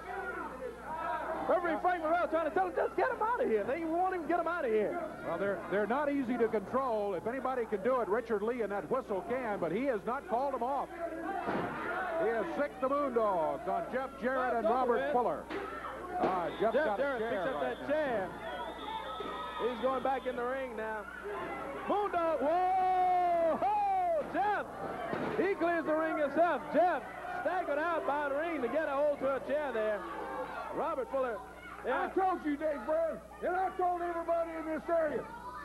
Referee Frank Morrell trying to tell him, just get him out of here. They want him to get him out of here. Well, they're, they're not easy to control. If anybody can do it, Richard Lee and that whistle can, but he has not called him off. He has sicked the Moondogs on Jeff Jarrett and Robert Fuller. Uh, Jeff, Jeff got Jarrett picks up right that chair. He's going back in the ring now. Moondog, whoa! Oh, Jeff! He clears the ring himself. Jeff staggered out by the ring to get a hold to a chair there. Robert Fuller. Yeah. I told you, Dave Brown, and I told everybody in this area,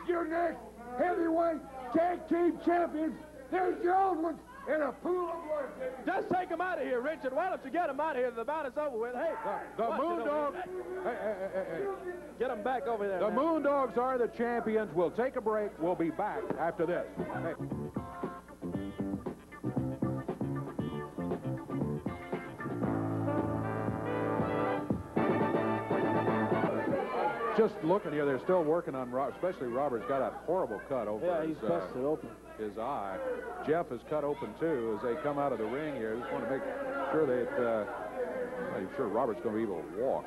your next heavyweight tag team champions, there's your own ones in a pool of work. Just take them out of here, Richard. Why don't you get them out of here? The bout is over with. Hey, the, the Moondogs. Hey, hey, hey, hey. Get them back over there. The now. Moondogs are the champions. We'll take a break. We'll be back after this. Hey. Just looking here, they're still working on Robert, especially Robert's got a horrible cut over yeah, his, he's busted uh, open. his eye. Jeff is cut open, too, as they come out of the ring here. Just want to make sure that, uh, I'm sure Robert's going to be able to walk.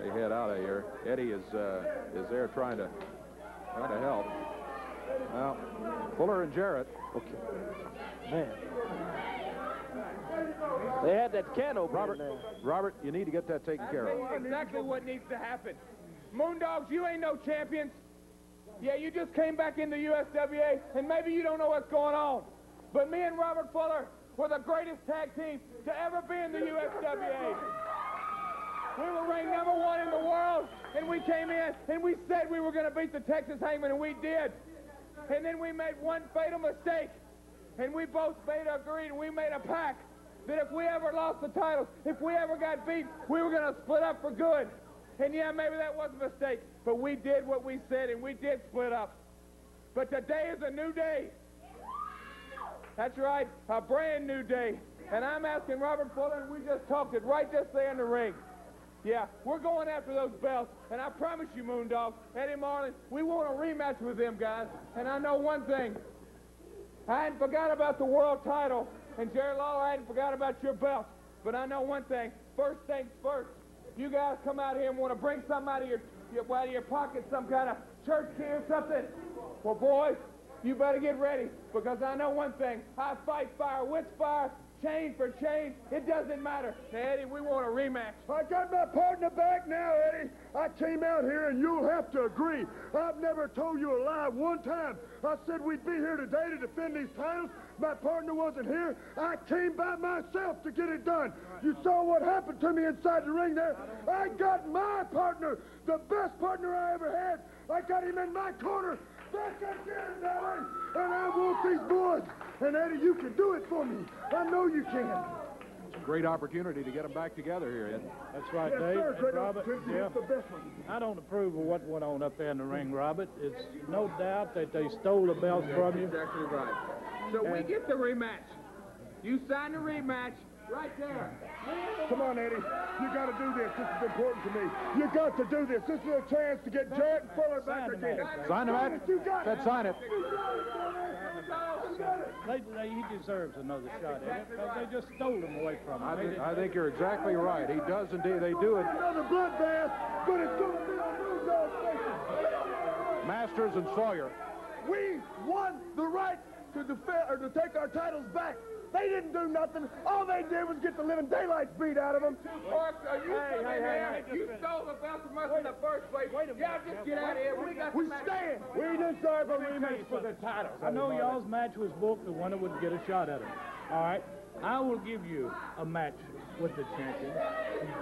They head out of here. Eddie is uh, is there trying to, trying to help. Now, Fuller and Jarrett. Okay. Man. They had that can open. Robert, Robert, you need to get that taken care of. Exactly what needs to happen. Moondogs, you ain't no champions. Yeah, you just came back into U S W A, and maybe you don't know what's going on. But me and Robert Fuller were the greatest tag team to ever be in the U S W A. We were ranked number one in the world, and we came in, and we said we were going to beat the Texas Hangman, and we did. And then we made one fatal mistake, and we both made a agreed, and we made a pact that if we ever lost the titles, if we ever got beat, we were going to split up for good. And yeah, maybe that was a mistake, but we did what we said, and we did split up. But today is a new day. That's right, a brand new day. And I'm asking Robert Fuller, and we just talked it right just there in the ring. Yeah, we're going after those belts, and I promise you, Moondog, Eddie Marlin, we want a rematch with them guys. And I know one thing. I hadn't forgot about the world title, and Jerry Lawler, I hadn't forgot about your belt. But I know one thing, first things first. You guys come out here and want to bring something out of your, your, out of your pocket, some kind of church key or something. Well, boys, you better get ready, because I know one thing. I fight fire with fire, chain for chain. It doesn't matter. Hey, Eddie, we want a rematch. I got my partner back now, Eddie. I came out here, and you'll have to agree. I've never told you a lie one time. I said we'd be here today to defend these titles. My partner wasn't here. I came by myself to get it done. You saw what happened to me inside the ring there. I got my partner, the best partner I ever had. I got him in my corner. Back again, darling. And I want these boys. And Eddie, you can do it for me. I know you can. It's a great opportunity to get them back together here, isn't it? That's right, yes, Dave. Sir, and Robert, yeah. The best one. I don't approve of what went on up there in the ring, Robert. It's no doubt that they stole the belt from you. That's exactly right. So and we get the rematch. You sign the rematch right there. Come on, Eddie. You got to do this. This is important to me. You got to do this. This is a chance to get Jarrett and Fuller back again. Sign him at. You got it. Sign it. They, they, he deserves another That's shot at exactly it. Right. They just stole him away from him. I, th I think you're exactly right. He does indeed. They do it. Another bloodbath, but it's going to be a new dog station. Masters and Sawyer. We won the right to defend or to take our titles back. They didn't do nothing. All they did was get the living daylights beat out of them. Parks, are you hey, hey, hey, hey, you stole the belt from us in the first place. Wait a minute. Y'all just get out of here. We got We stand. We didn't serve a rematch for the titles. I know y'all's match was booked. The winner would get a shot at it. All right. I will give you a match with the champion,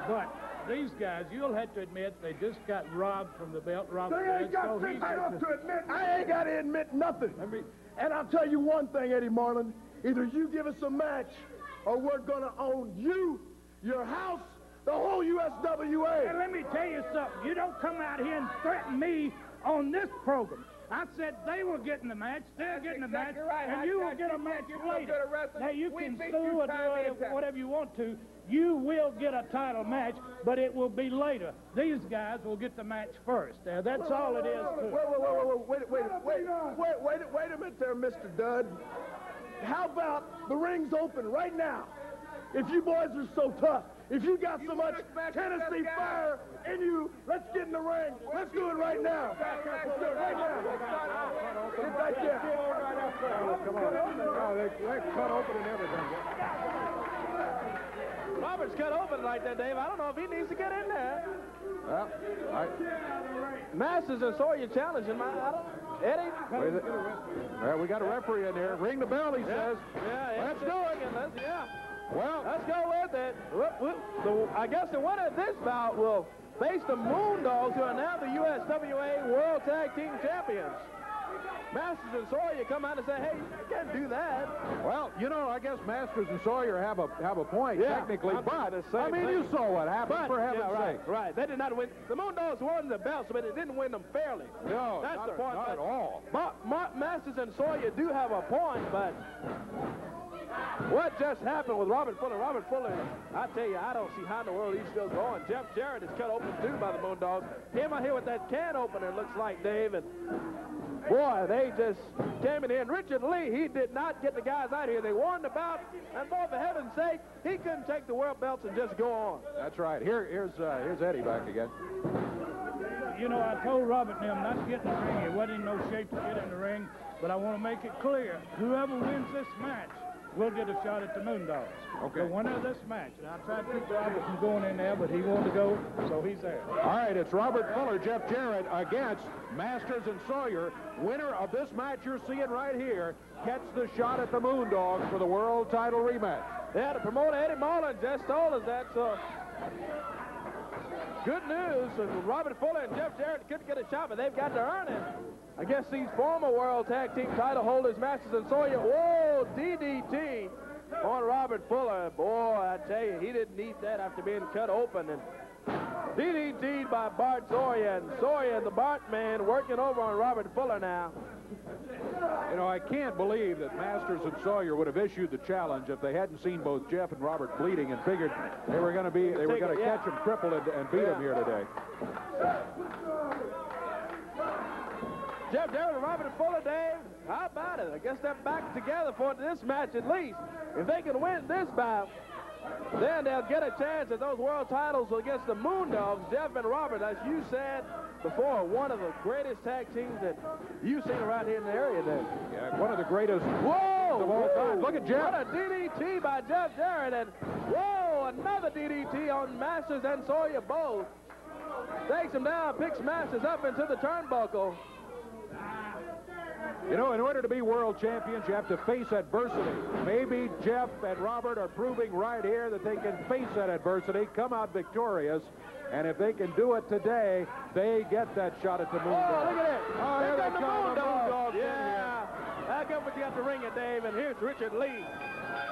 but these guys, you'll have to admit, they just got robbed from the belt. Robbed. They ain't got so I don't to admit. I ain't got to admit nothing. I mean, and I'll tell you one thing, Eddie Marlin. Either you give us a match, or we're going to own you, your house, the whole U S W A. And let me tell you something. You don't come out here and threaten me on this program. I said they were getting the match. They're That's getting the exactly match, right. and I you will get a match you later. Now you we can sue or do it, whatever you want to. You will get a title match, but it will be later. These guys will get the match first. Now, that's wait, all wait, it is. Wait, wait, wait, wait, wait, wait, wait, wait, wait, wait a minute there, Mister Dud. How about the ring's open right now? If you boys are so tough, if you got so much Tennessee fire in you, let's get in the ring. Let's do it right now. Let's do it right now. Get back there. Come on. They're cut open and everything. Robert's cut open like that, Dave. I don't know if he needs to get in there. Well, all right. Masters and Sawyer challenging my, I don't Eddie? Wait, well, we got a referee in here. Ring the bell, he yeah. says. Yeah, let's do it. Let's, yeah. Well, let's go with it. So I guess the winner of this bout will face the Moondogs, who are now the U S W A World Tag Team Champions. Masters and Sawyer come out and say, hey, you can't do that. Well, you know, I guess Masters and Sawyer have a have a point, yeah, technically, I'm but, I mean, thing. you saw what happened, but, for heaven's yeah, right, sake. Right, they did not win. The Moondogs won the belts, but it didn't win them fairly. No, That's not, the point, not at all. Ma Ma Masters and Sawyer do have a point, but what just happened with Robert Fuller? Robert Fuller, I tell you, I don't see how in the world he's still going. Jeff Jarrett is cut open, too, by the Moondogs. Him out here with that can opener, looks like, Dave, and boy, they just came in here. And Richard Lee, he did not get the guys out here. They warned about, and boy, for heaven's sake, he couldn't take the world belts and just go on. That's right. Here, here's uh, here's Eddie back again. You know, I told Robert and him not to get in the ring. It wasn't in no shape to get in the ring, but I want to make it clear. Whoever wins this match will get a shot at the Moondogs. Okay. The winner of this match. And I tried to keep Robert from going in there, but he wanted to go, so he's there. All right, it's Robert Fuller, Jeff Jarrett against Masters and Sawyer. Winner of this match you're seeing right here gets the shot at the Moondogs for the world title rematch. Yeah, the promoter Eddie Marlin just told us that, so good news. Robert Fuller and Jeff Jarrett couldn't get a shot, but they've got to earn it. I guess these former World Tag Team title holders, Masters and Sawyer. Whoa, D D T on Robert Fuller. Boy, I tell you, he didn't need that after being cut open. And D D T'd by Bart Sawyer, and Sawyer, the Bart man, working over on Robert Fuller now. You know, I can't believe that Masters and Sawyer would have issued the challenge if they hadn't seen both Jeff and Robert bleeding and figured they were going to be, they were going to yeah. catch him crippled and, and beat yeah. him here today. Jeff Jarrett and Robert Fuller, Dave, how about it? I guess they're back together for this match at least. If they can win this bout, then they'll get a chance at those world titles against the Moondogs, Jeff and Robert. As you said before, one of the greatest tag teams that you've seen around here in the area, Dave. Yeah, one of the greatest whoa, of all whoa. time. Look at Jeff. What a D D T by Jeff Jarrett, and whoa, another D D T on Masters and Sawyer both. Takes him down, picks Masters up into the turnbuckle. You know, in order to be world champions, you have to face adversity. Maybe Jeff and Robert are proving right here that they can face that adversity, come out victorious, and if they can do it today, they get that shot at the Moondogs. Oh, look at it. Oh, here they come, the Moondogs. Yeah. Back up with you at the ring it, Dave, and here's Richard Lee.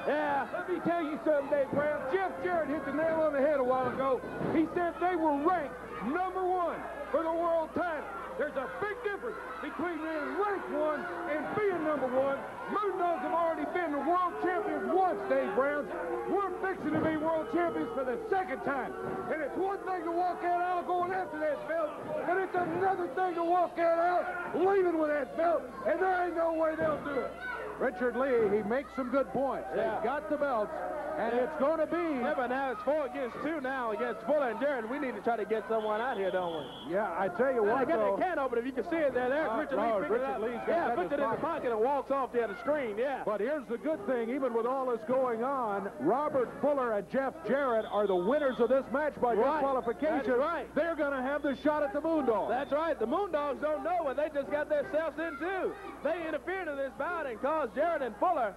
Yeah, let me tell you something, Dave Brown. Jeff Jarrett hit the nail on the head a while ago. He said they were ranked number one for the world title. There's a big difference between being ranked one and being number one. Moondogs have already been the world champions once, Dave Brown. We're fixing to be world champions for the second time. And it's one thing to walk out out going after that belt, and it's another thing to walk out out leaving with that belt, and there ain't no way they'll do it. Richard Lee, he makes some good points. Yeah. They've got the belts, and yeah. it's going to be. Yeah, but now it's four against two now against Fuller and Jarrett. We need to try to get someone out here, don't we? Yeah, I tell you what, I get though, the can open. If you can see it there, there's uh, Richard no, Lee. Richard Lee's got yeah, puts it in the pocket and walks off the other screen, yeah. But here's the good thing, even with all this going on, Robert Fuller and Jeff Jarrett are the winners of this match by right. disqualification. Right. They're going to have the shot at the Moondogs. That's right. The Moondogs don't know what they just got themselves into. They interfered in this bout and caused Jarrett and Fuller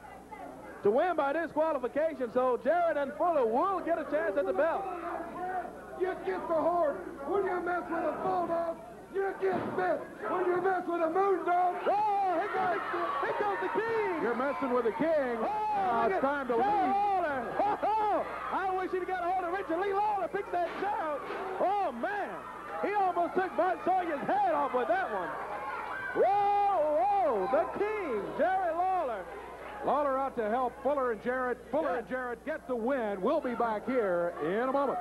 to win by disqualification, so Jarrett and Fuller will get a chance at the belt. You get the horn when you mess with a Bulldog. You get bit when you mess with a Moondog. Oh, here goes, here goes the king. You're messing with the king. Oh, uh, it's time to leave. Oh, oh, I wish he'd got a hold of Richard Lee Lawler. Picks that child. Oh, man. He almost took Bart Sawyer's head off with that one. Whoa, whoa, the king, Jerry Lawler. Lawler out to help Fuller and Jarrett. Fuller yeah. and Jarrett get the win. We'll be back here in a moment.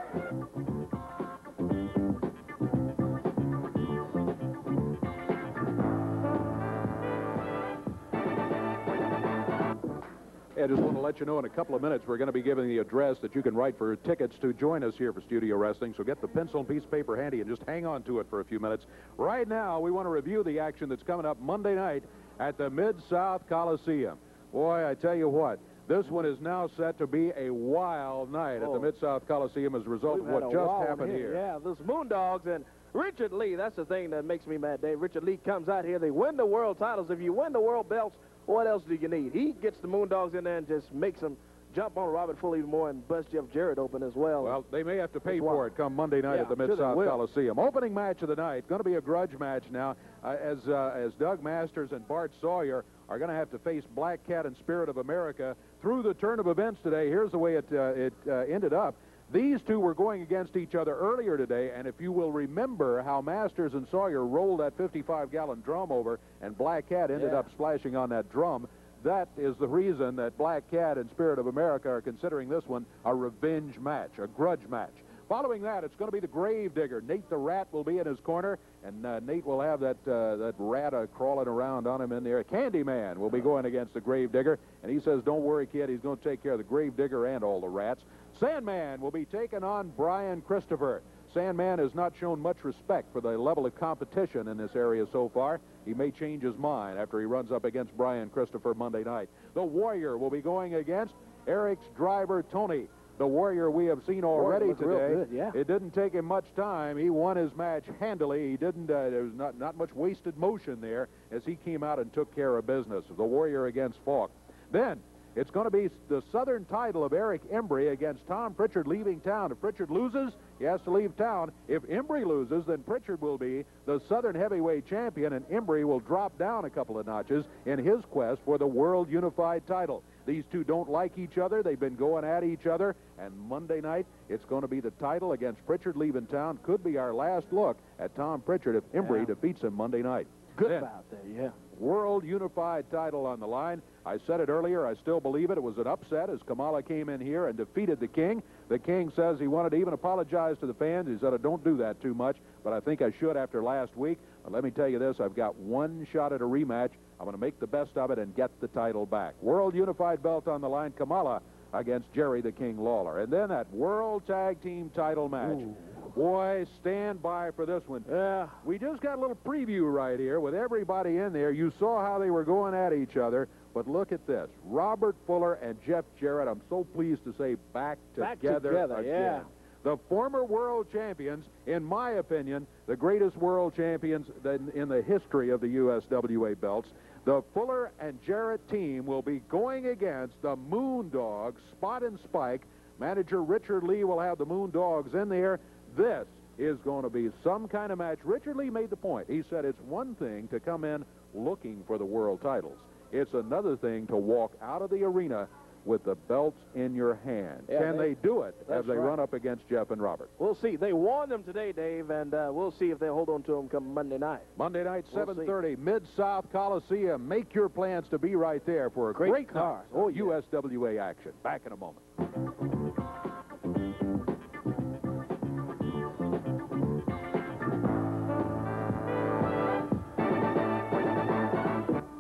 I just want to let you know in a couple of minutes we're going to be giving the address that you can write for tickets to join us here for Studio Wrestling. So get the pencil and piece of paper handy and just hang on to it for a few minutes. Right now, we want to review the action that's coming up Monday night at the Mid-South Coliseum. Boy, I tell you what, this one is now set to be a wild night oh. at the Mid-South Coliseum as a result We've of what just happened hit. here. Yeah, those Moondogs and Richard Lee, that's the thing that makes me mad, Dave. Richard Lee comes out here, they win the world titles. If you win the world belts, what else do you need? He gets the Moondogs in there and just makes them jump on Robert Fuller even more and bust Jeff Jarrett open as well. Well, they may have to pay for it come Monday night yeah, at the Mid-South Coliseum. Opening match of the night, going to be a grudge match now uh, as, uh, as Doug Masters and Bart Sawyer are going to have to face Black Cat and Spirit of America. Through the turn of events today, here's the way it, uh, it uh, ended up. These two were going against each other earlier today, and if you will remember how Masters and Sawyer rolled that fifty-five gallon drum over and Black Cat ended yeah. up splashing on that drum, that is the reason that Black Cat and Spirit of America are considering this one a revenge match, a grudge match. Following that, it's going to be the Grave Digger. Nate the Rat will be in his corner, and uh, Nate will have that uh, that rat uh, crawling around on him in there. Candyman will be going against the Grave Digger, and he says, don't worry, kid, he's going to take care of the Grave Digger and all the rats. Sandman will be taking on Brian Christopher. Sandman has not shown much respect for the level of competition in this area so far. He may change his mind after he runs up against Brian Christopher Monday night. The Warrior will be going against Eric's driver, Tony. The Warrior we have seen already today. Good, yeah. It didn't take him much time. He won his match handily. He didn't, uh, there was not, not much wasted motion there as he came out and took care of business. The Warrior against Falk. Then, it's going to be the Southern title of Eric Embry against Tom Pritchard leaving town. If Pritchard loses, he has to leave town. If Embry loses, then Pritchard will be the Southern heavyweight champion, and Embry will drop down a couple of notches in his quest for the World Unified title. These two don't like each other. They've been going at each other, and Monday night, it's going to be the title against Pritchard leaving town. Could be our last look at Tom Pritchard if Embry yeah. defeats him Monday night. Good then, about that, yeah. World Unified title on the line. I said it earlier, I still believe it. It was an upset as Kamala came in here and defeated the king. The king says he wanted to even apologize to the fans. He said, I don't do that too much, but I think I should after last week. But let me tell you this, I've got one shot at a rematch. I'm going to make the best of it and get the title back. World Unified belt on the line, Kamala against Jerry the King Lawler. And then that World Tag Team title match. Ooh. Boy, stand by for this one. Yeah. We just got a little preview right here with everybody in there. You saw how they were going at each other, but look at this. Robert Fuller and Jeff Jarrett, I'm so pleased to say, back together, back together again. Yeah. The former world champions, in my opinion, the greatest world champions in the history of the U S W A belts. The Fuller and Jarrett team will be going against the Moondog Spot and Spike. Manager Richard Lee will have the Moondogs in there. This is going to be some kind of match. Richard Lee made the point. He said it's one thing to come in looking for the world titles. It's another thing to walk out of the arena with the belts in your hand. Yeah, Can they, they do it as they right. run up against Jeff and Robert? We'll see. They warned them today, Dave, and uh, we'll see if they hold on to them come Monday night. Monday night, seven thirty, we'll Mid-South Coliseum. Make your plans to be right there for a great, great car. Oh, U S W A action. Back in a moment.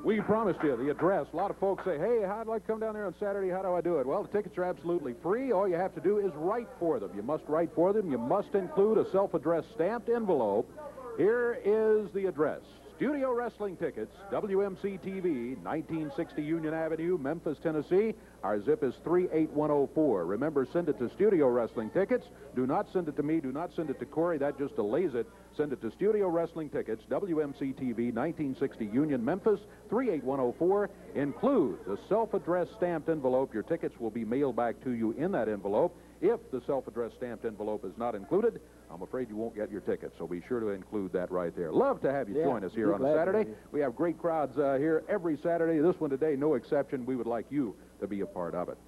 We promised you the address. A lot of folks say, hey, I'd like to come down there on Saturday. How do I do it? Well, the tickets are absolutely free. All you have to do is write for them. You must write for them. You must include a self-addressed stamped envelope. Here is the address. Studio Wrestling Tickets, W M C T V, nineteen sixty Union Avenue, Memphis, Tennessee. Our zip is three eight one oh four. Remember, send it to Studio Wrestling Tickets. Do not send it to me. Do not send it to Corey. That just delays it. Send it to Studio Wrestling Tickets, W M C T V, nineteen sixty Union, Memphis, three eight one oh four. Include the self-addressed stamped envelope. Your tickets will be mailed back to you in that envelope. If the self-addressed stamped envelope is not included, I'm afraid you won't get your ticket, so be sure to include that right there. Love to have you yeah, join us here on a Saturday. We have great crowds uh, here every Saturday. This one today, no exception. We would like you to be a part of it.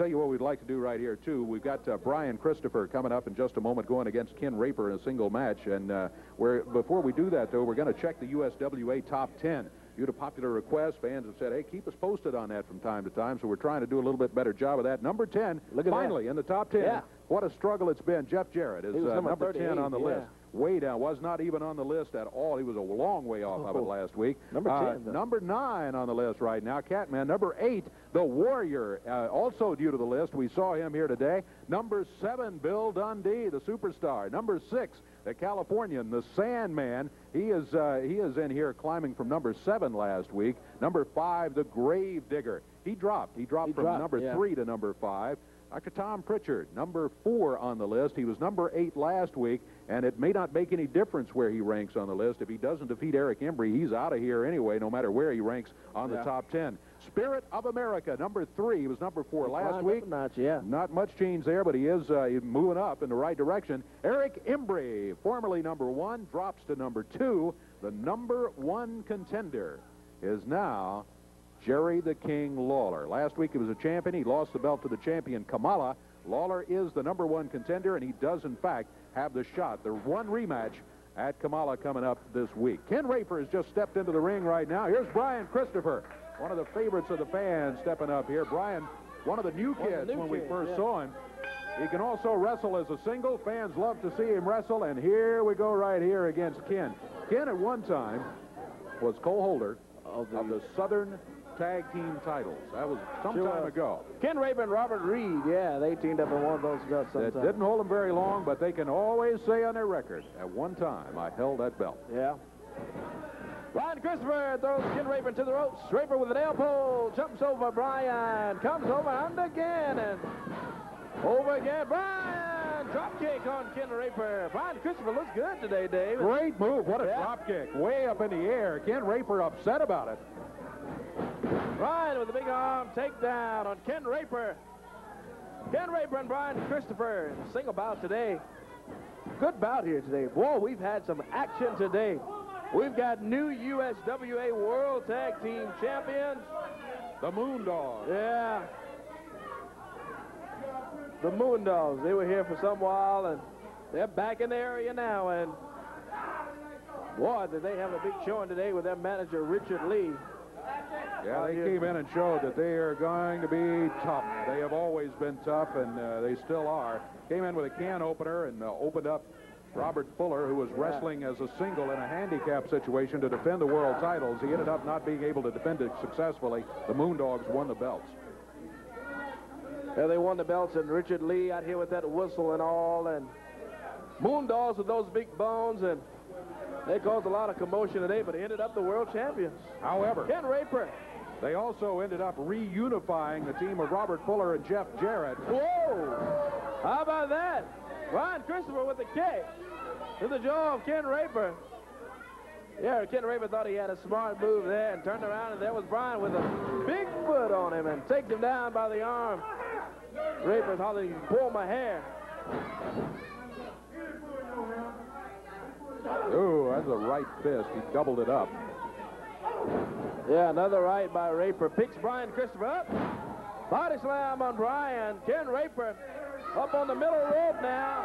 tell you what we'd like to do right here, too. We've got uh, Brian Christopher coming up in just a moment, going against Ken Raper in a single match. And uh, we're, before we do that, though, we're going to check the U S W A top ten. Due to popular requests, fans have said, hey, keep us posted on that from time to time, so we're trying to do a little bit better job of that. Number ten, look at finally that. In the top ten. Yeah. What a struggle it's been. Jeff Jarrett is uh, number ten on the yeah. list. Way down, was not even on the list at all. He was a long way off oh. of it last week. Number ten. Uh, number nine on the list right now, Catman. Number eight, the Warrior, uh, also due to the list. We saw him here today. Number seven, Bill Dundee, the superstar. Number six, the Californian, the Sandman. He is, uh, he is in here climbing from number seven last week. Number five, the Grave Digger. He dropped. He dropped he from dropped, number yeah. three to number five. Doctor Tom Pritchard, number four on the list. He was number eight last week, and it may not make any difference where he ranks on the list. If he doesn't defeat Eric Embry, he's out of here anyway, no matter where he ranks on yeah. the top ten. Spirit of America, number three. He was number four he last week. Notch, yeah. Not much change there, but he is uh, moving up in the right direction. Eric Embry, formerly number one, drops to number two. The number one contender is now Jerry the King Lawler. Last week he was a champion. He lost the belt to the champion Kamala. Lawler is the number one contender, and he does, in fact, have the shot. The one rematch at Kamala coming up this week. Ken Raper has just stepped into the ring right now. Here's Brian Christopher, one of the favorites of the fans, stepping up here. Brian, one of the new kids the new when kid, we first yeah. saw him. He can also wrestle as a single. Fans love to see him wrestle, and here we go right here against Ken. Ken, at one time, was co-holder of the, of the Southern Tag Team titles. That was some sure time was. ago. Ken Raper and Robert Reed, yeah, they teamed up in one of those belts sometime. That didn't hold them very long, but they can always say on their record, at one time, I held that belt. Yeah. Brian Christopher throws Ken Raper to the ropes. Raper with an elbow, jumps over Brian, comes over under again, and over again. Brian, drop kick on Ken Raper. Brian Christopher looks good today, Dave. Great move. What a yeah. drop kick. Way up in the air. Ken Raper upset about it. Brian with a big arm takedown on Ken Raper. Ken Raper and Brian Christopher in a single bout today. Good bout here today. Boy, we've had some action today. We've got new U S W A World Tag Team Champions. The Moondogs. Yeah. The Moondogs. They were here for some while, and they're back in the area now. And boy, did they have a big showing today with their manager, Richard Lee. Yeah, they came in and showed that they are going to be tough. They have always been tough, and uh, they still are. Came in with a can opener and uh, opened up Robert Fuller, who was wrestling as a single in a handicap situation to defend the world titles. He ended up not being able to defend it successfully. The Moondogs won the belts. Yeah, they won the belts, and Richard Lee out here with that whistle and all, and Moondogs with those big bones, and they caused a lot of commotion today, but ended up the world champions. However, Ken Raper. They also ended up reunifying the team of Robert Fuller and Jeff Jarrett. Whoa! How about that? Brian Christopher with the kick to the jaw of Ken Raper. Yeah, Ken Raper thought he had a smart move there and turned around, and there was Brian with a big foot on him and takes him down by the arm. Raper's hollering, pull my hair. Ooh, that's a right fist. He doubled it up. Yeah, another right by Raper. Picks Brian Christopher up. Body slam on Brian. Ken Raper up on the middle rope now.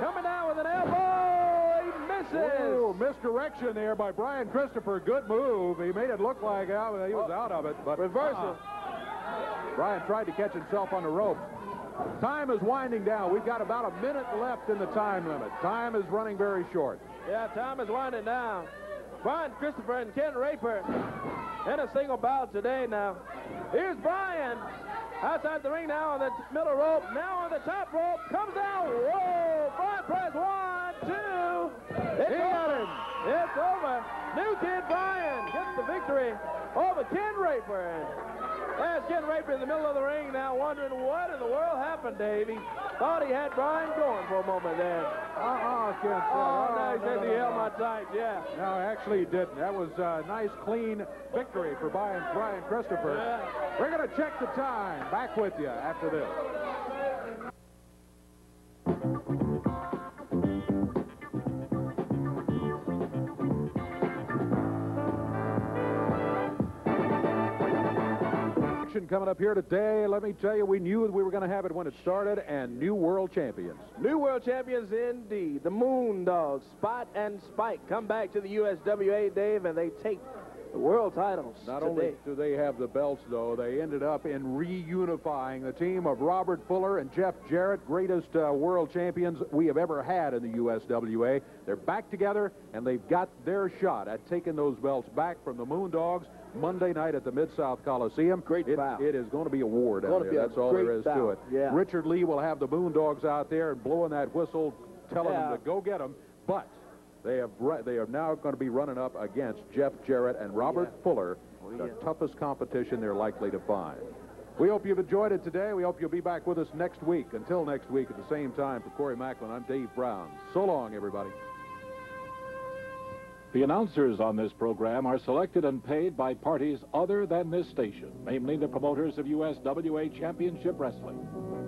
Coming down with an elbow. He misses. Ooh, misdirection there by Brian Christopher. Good move. He made it look like out, he was oh. out of it. But reversal. Uh-uh. Brian tried to catch himself on the rope. Time is winding down. We've got about a minute left in the time limit. Time is running very short. Yeah, time is winding down. Brian Christopher and Ken Raper in a single bout today now. Here's Brian outside the ring now on the middle rope. Now on the top rope. Comes down. Whoa! Brian Price. One, two. It's he got him. It's over. New kid Brian gets the victory over Ken Raper. There's Ken Raper in the middle of the ring now, wondering what in the world happened, Dave. He thought he had Brian going for a moment there. Uh-uh, Ken. Oh, oh, no, he no, said no, he no, held no. my tight, yeah. No, actually he didn't. That was a nice, clean victory for Brian, Brian Christopher. Yeah. We're going to check the time. Back with you after this. action coming up here today. Let me tell you, we knew we were going to have it when it started, and new world champions. New world champions indeed. The Moondog, Spot and Spike, come back to the U S W A, Dave, and they take the world titles. Not today. Only do they have the belts, though, they ended up in reunifying the team of Robert Fuller and Jeff Jarrett, greatest uh, world champions we have ever had in the U S W A. They're back together, and they've got their shot at taking those belts back from the Moondogs Monday night at the Mid-South Coliseum. Great it, foul. It is going to be a war down there. That's all there is foul. to it. Yeah. Richard Lee will have the Moondogs out there and blowing that whistle, telling yeah. them to go get them, but They have they are now going to be running up against Jeff Jarrett and Robert yeah. Fuller, oh, yeah. the toughest competition they're likely to find. We hope you've enjoyed it today. We hope you'll be back with us next week. Until next week at the same time, for Corey Macklin, I'm Dave Brown. So long, everybody. The announcers on this program are selected and paid by parties other than this station, namely the promoters of U S W A Championship Wrestling.